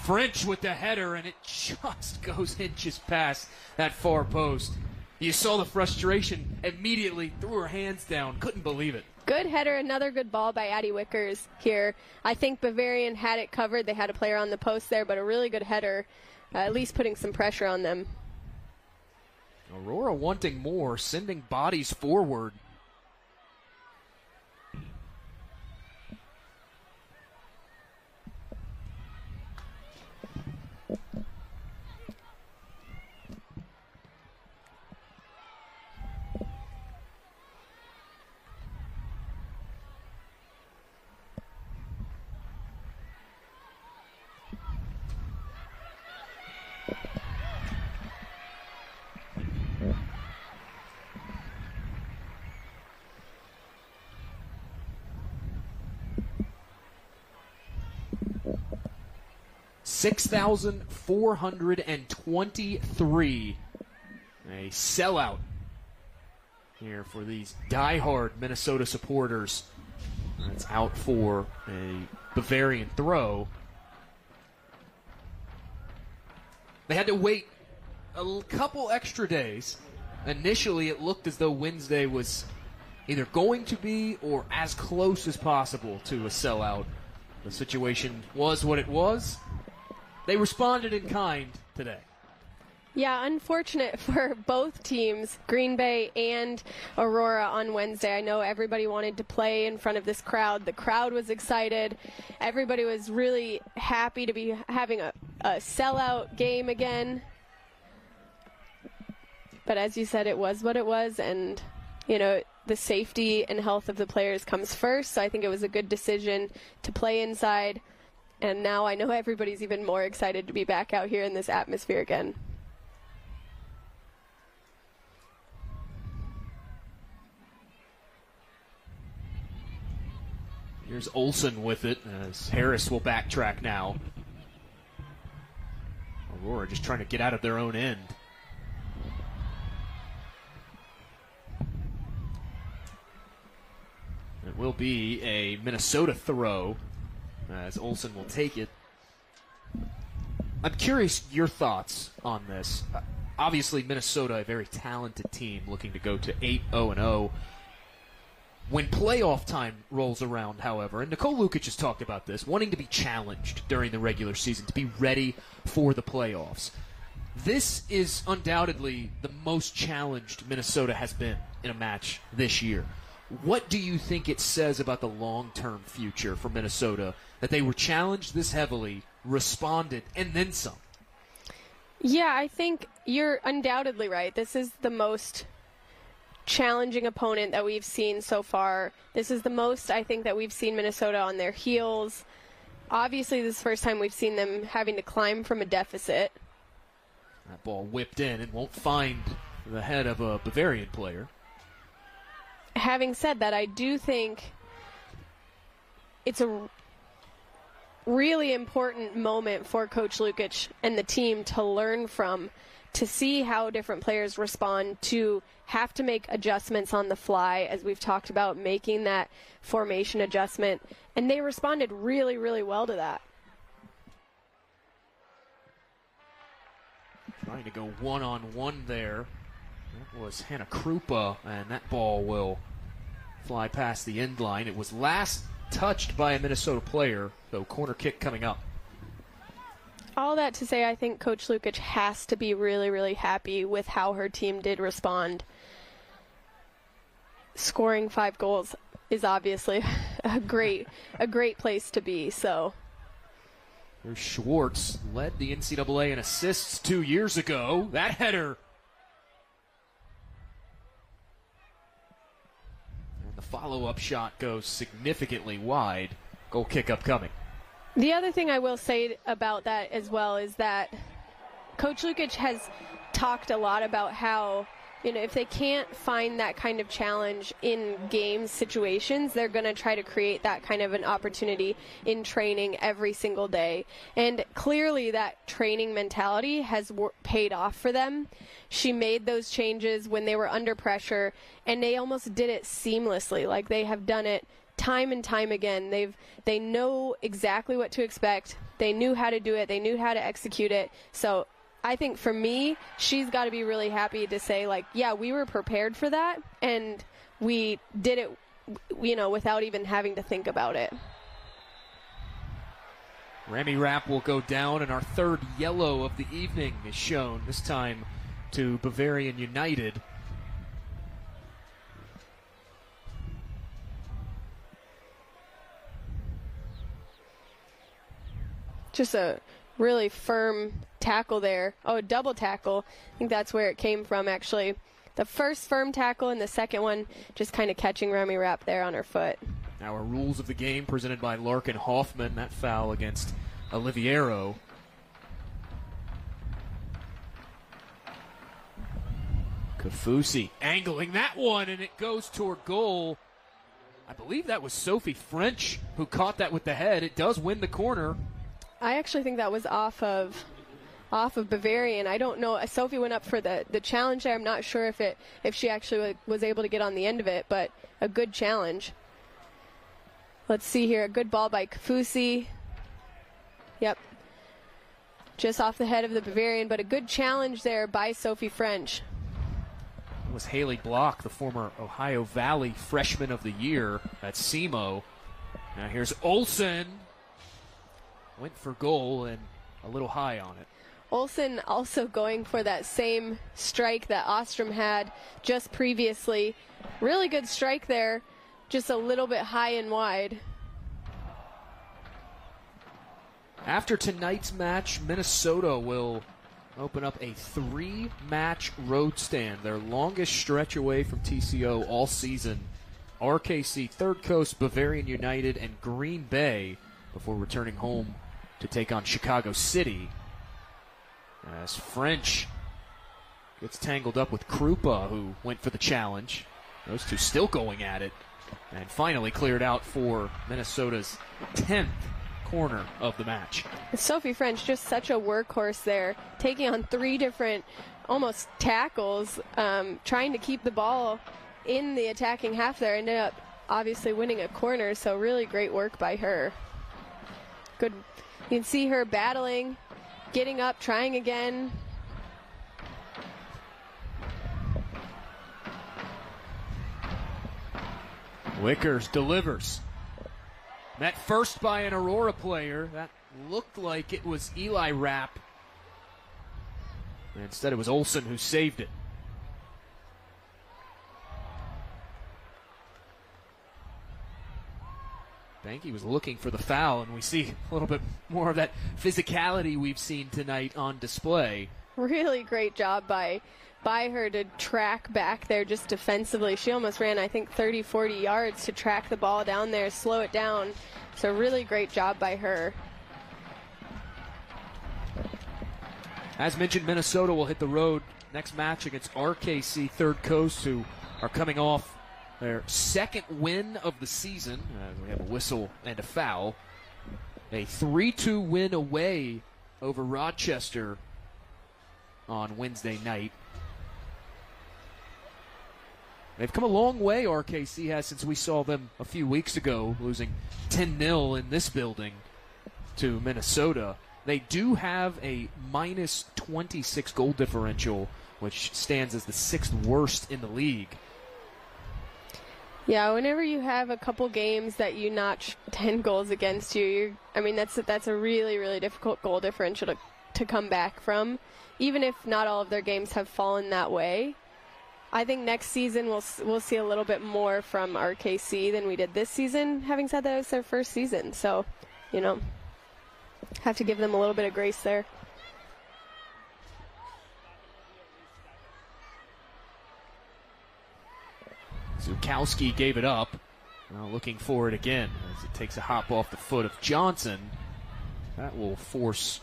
French with the header, and it just goes inches past that far post. You saw the frustration immediately, threw her hands down, couldn't believe it. Good header, another good ball by Addie Wickers here. I think Bavarian had it covered. They had a player on the post there, but a really good header, at least putting some pressure on them. Aurora wanting more, sending bodies forward. $6,423, a sellout here for these diehard Minnesota supporters. That's out for a Bavarian throw. They had to wait a couple extra days. Initially, it looked as though Wednesday was either going to be or as close as possible to a sellout. The situation was what it was. They responded in kind today. Yeah, unfortunate for both teams, Green Bay and Aurora, on Wednesday. I know everybody wanted to play in front of this crowd. The crowd was excited. Everybody was really happy to be having a sellout game again. But as you said, it was what it was, and, you know, the safety and health of the players comes first, so I think it was a good decision to play inside, and now I know everybody's even more excited to be back out here in this atmosphere again. Here's Olsen with it, as Harris will backtrack now. Aurora just trying to get out of their own end. It will be a Minnesota throw, as Olsen will take it. I'm curious your thoughts on this. Obviously, Minnesota, a very talented team, looking to go to 8-0-0. When playoff time rolls around, however, and Nicole Lukic has talked about this, wanting to be challenged during the regular season, to be ready for the playoffs. This is undoubtedly the most challenged Minnesota has been in a match this year. What do you think it says about the long-term future for Minnesota that they were challenged this heavily, responded, and then some? Yeah, I think you're undoubtedly right. This is the most challenging opponent that we've seen so far. This is the most, I think, that we've seen Minnesota on their heels. Obviously, this is the first time we've seen them having to climb from a deficit. That ball whipped in and won't find the head of a Bavarian player. Having said that, I do think it's a really important moment for Coach Lukic and the team to learn from, to see how different players respond, to have to make adjustments on the fly, as we've talked about, making that formation adjustment. And they responded really, really well to that. Trying to go one-on-one there. That was Hannah Krupa, and that ball will fly past the end line. It was last touched by a Minnesota player, so corner kick coming up. All that to say, I think Coach Lukic has to be really, really happy with how her team did respond. Scoring 5 goals is obviously a great place to be. So, here's Schwartz, led the NCAA in assists 2 years ago. That header. And the follow-up shot goes significantly wide. Goal kick upcoming. The other thing I will say about that as well is that Coach Lukic has talked a lot about how, you know, if they can't find that kind of challenge in game situations, they're going to try to create that kind of an opportunity in training every single day. And clearly that training mentality has paid off for them. She made those changes when they were under pressure, and they almost did it seamlessly. Like, they have done it time and time again. They know exactly what to expect. They knew how to do it. They knew how to execute it. So I think for me, she's got to be really happy to say, like, yeah, we were prepared for that, and we did it, you know, without even having to think about it. Rami Rapp will go down, and our third yellow of the evening is shown, this time to Bavarian United. Just a really firm tackle there. Oh, a double tackle. I think that's where it came from, actually. The first firm tackle and the second one just kind of catching Rami Rapp there on her foot. Our rules of the game presented by Larkin Hoffman. That foul against Oliviero. Kafusi angling that one, and it goes toward goal. I believe that was Sophie French who caught that with the head. It does win the corner. I actually think that was off of Bavarian. I don't know. Sophie went up for the challenge there. I'm not sure if she actually was able to get on the end of it, but a good challenge. Let's see here. A good ball by Kafusi. Yep. Just off the head of the Bavarian, but a good challenge there by Sophie French. It was Haley Block, the former Ohio Valley Freshman of the Year at SEMO. Now here's Olsen. Went for goal and a little high on it. Olsen also going for that same strike that Ostrom had just previously. Really good strike there, just a little bit high and wide. After tonight's match, Minnesota will open up a 3-match road stand, their longest stretch away from TCO all season. RKC, Third Coast, Bavarian United, and Green Bay before returning home to take on Chicago City. As French gets tangled up with Krupa, who went for the challenge. Those two still going at it. And finally cleared out for Minnesota's 10th corner of the match. Sophie French, just such a workhorse there, taking on 3 different almost tackles, trying to keep the ball in the attacking half there. Ended up obviously winning a corner, so really great work by her. Good. You can see her battling, getting up, trying again. Wickers delivers. Met first by an Aurora player. That looked like it was Eli Rapp. And instead it was Olsen who saved it. Benke was looking for the foul, and we see a little bit more of that physicality we've seen tonight on display. Really great job by her to track back there just defensively. She almost ran, I think, 30, 40 yards to track the ball down there, slow it down. So really great job by her. As mentioned, Minnesota will hit the road next match against RKC Third Coast, who are coming off their second win of the season. We have a whistle and a foul. A 3-2 win away over Rochester on Wednesday night. They've come a long way, RKC has, since we saw them a few weeks ago, losing 10-0 in this building to Minnesota. They do have a minus 26 goal differential, which stands as the 6th worst in the league. Yeah, whenever you have a couple games that you notch 10 goals against you, that's a really, really difficult goal differential to come back from, even if not all of their games have fallen that way. I think next season we'll see a little bit more from RKC than we did this season. Having said that, it was their first season, so, have to give them a little bit of grace there. Zukowski gave it up. Now looking for it again as it takes a hop off the foot of Johnson. That will force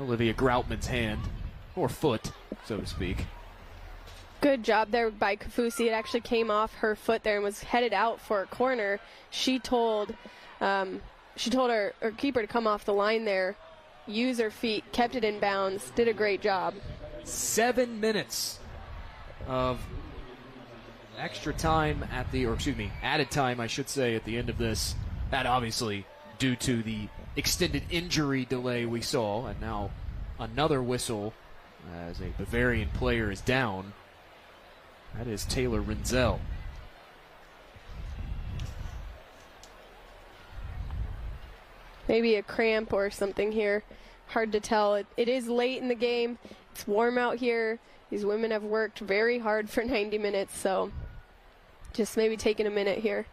Olivia Groutman's hand, or foot, so to speak. Good job there by Kafusi. It actually came off her foot there and was headed out for a corner. She told her keeper to come off the line there, use her feet, kept it in bounds, did a great job. 7 minutes of extra time added time, I should say, at the end of this. That obviously due to the extended injury delay we saw, and now another whistle as a Bavarian player is down. That is Taylor Renzel. Maybe a cramp or something here. Hard to tell. It is late in the game. It's warm out here. These women have worked very hard for 90 minutes, so just maybe taking a minute here.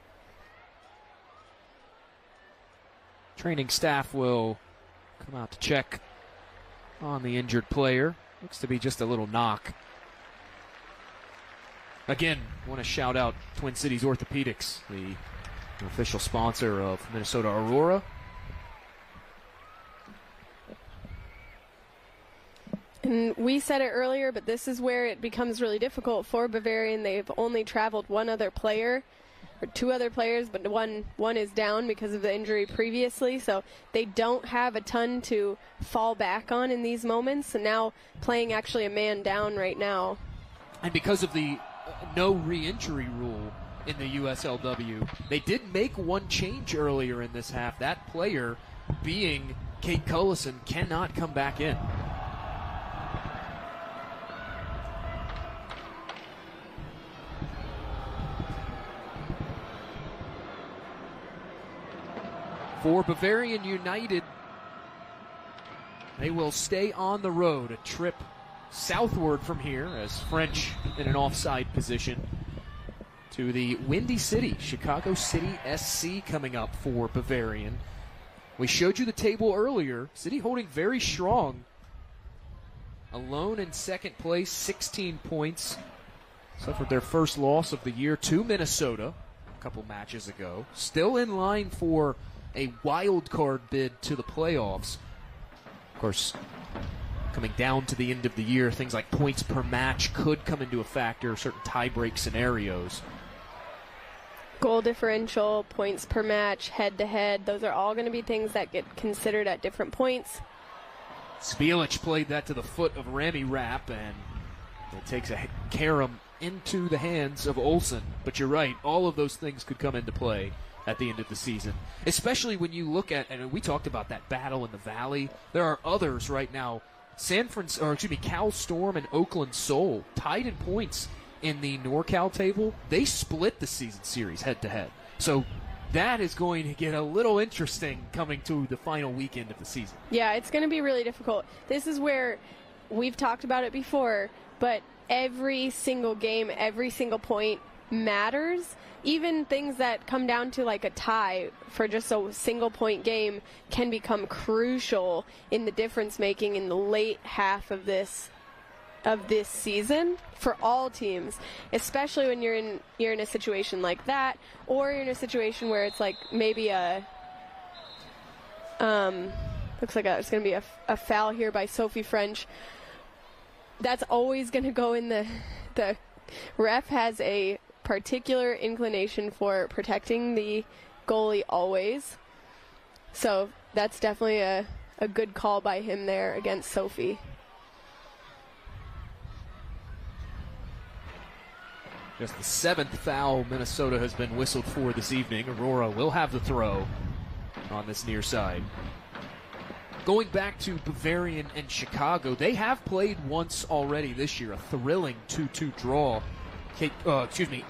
Training staff will come out to check on the injured player. Looks to be just a little knock. Again, want to shout out Twin Cities Orthopedics, the official sponsor of Minnesota Aurora. And we said it earlier, but this is where it becomes really difficult for Bavarian. They've only traveled 1 other player, or 2 other players, but one is down because of the injury previously, so they don't have a ton to fall back on in these moments. So now playing actually a man down right now. And because of the no re-injury rule in the USLW, they did make 1 change earlier in this half. That player, being Kate Cullison, cannot come back in. For Bavarian United, They will stay on the road, a trip southward from here as French in an offside position to the Windy City, Chicago City SC coming up for Bavarian. We showed you the table earlier. City holding very strong. Alone in second place, 16 points. Suffered their first loss of the year to Minnesota a couple matches ago. Still in line for a wild card bid to the playoffs. Of course, coming down to the end of the year, things like points per match could come into a factor, certain tie-break scenarios. Goal differential, points per match, head-to-head, those are all going to be things that get considered at different points. Spielic played that to the foot of Rami Rapp, and it takes a carom into the hands of Olsen. But you're right, all of those things could come into play at the end of the season, especially when you look at, and we talked about that battle in the Valley, there are others right now. Cal Storm and Oakland Soul tied in points in the NorCal table. They split the season series head-to-head. So that is going to get a little interesting coming to the final weekend of the season. Yeah, it's going to be really difficult. This is where we've talked about it before, but every single game, every single point matters. Even things that come down to like a tie for just a single point game can become crucial in the difference making in the late half of this season for all teams, especially when you're in a situation like that, or you're in a situation where it's like maybe a looks like it's going to be a foul here by Sophie French. That's always going to go in the ref has a particular inclination for protecting the goalie always. So that's definitely a good call by him there against Sophie. Just the seventh foul Minnesota has been whistled for this evening. Aurora will have the throw on this near side. Going back to Bavarian and Chicago, they have played once already this year, a thrilling 2-2 draw.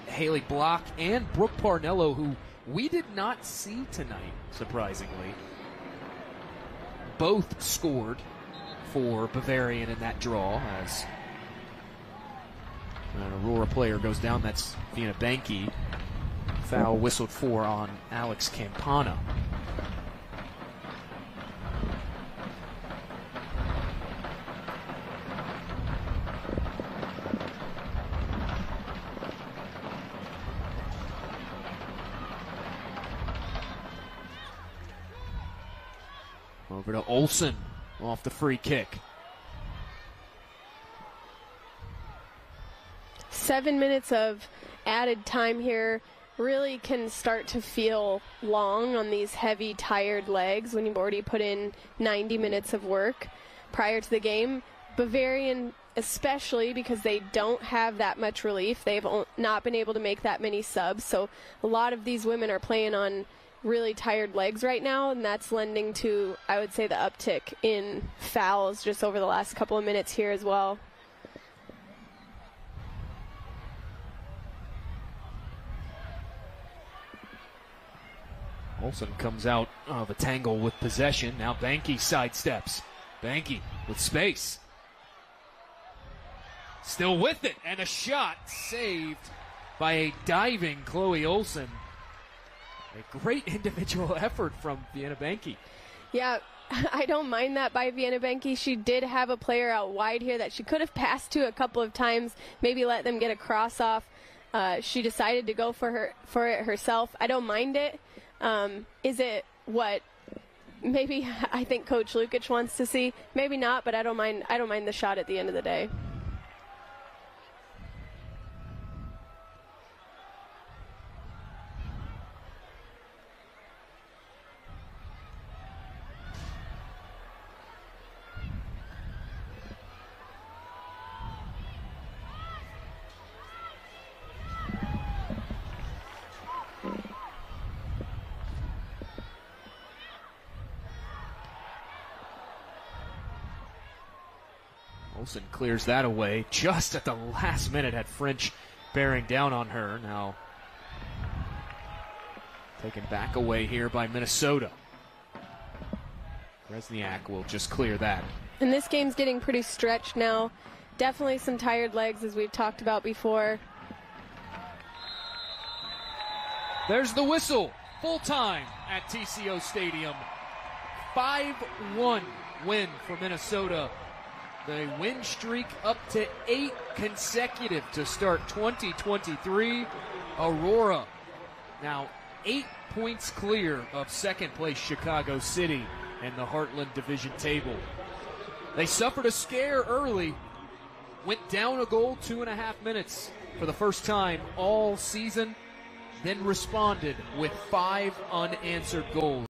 Haley Block and Brooke Parnello, who we did not see tonight, surprisingly. Both scored for Bavarian in that draw as an Aurora player goes down. That's Vianne Benke. Foul whistled for on Alex Campana. Over to Olsen off the free kick. 7 minutes of added time here really can start to feel long on these heavy, tired legs when you've already put in 90 minutes of work prior to the game. Bavarian, especially because they don't have that much relief, they've not been able to make that many subs, so a lot of these women are playing on really tired legs right now, and that's lending to, I would say, the uptick in fouls just over the last couple of minutes here as well. Olsen comes out of a tangle with possession. Now Benke sidesteps. Benke with space. Still with it, and a shot saved by a diving Chloe Olsen. A great individual effort from Vianne Benke. Yeah, I don't mind that by Vianne Benke. She did have a player out wide here that she could have passed to a couple of times, maybe let them get a cross off. She decided to go for it herself. I don't mind it. Is it what maybe I think Coach Lukic wants to see? Maybe not, but I don't mind. I don't mind the shot at the end of the day. Olsen clears that away just at the last minute, had French bearing down on her. Now taken back away here by Minnesota. Resniak will just clear that. And this game's getting pretty stretched now. Definitely some tired legs, as we've talked about before. There's the whistle. Full time at TCO Stadium. 5-1 win for Minnesota. The win streak up to 8 consecutive to start 2023. Aurora now 8 points clear of second place Chicago City and the Heartland Division table. They suffered a scare early, went down a goal 2.5 minutes for the first time all season, then responded with 5 unanswered goals.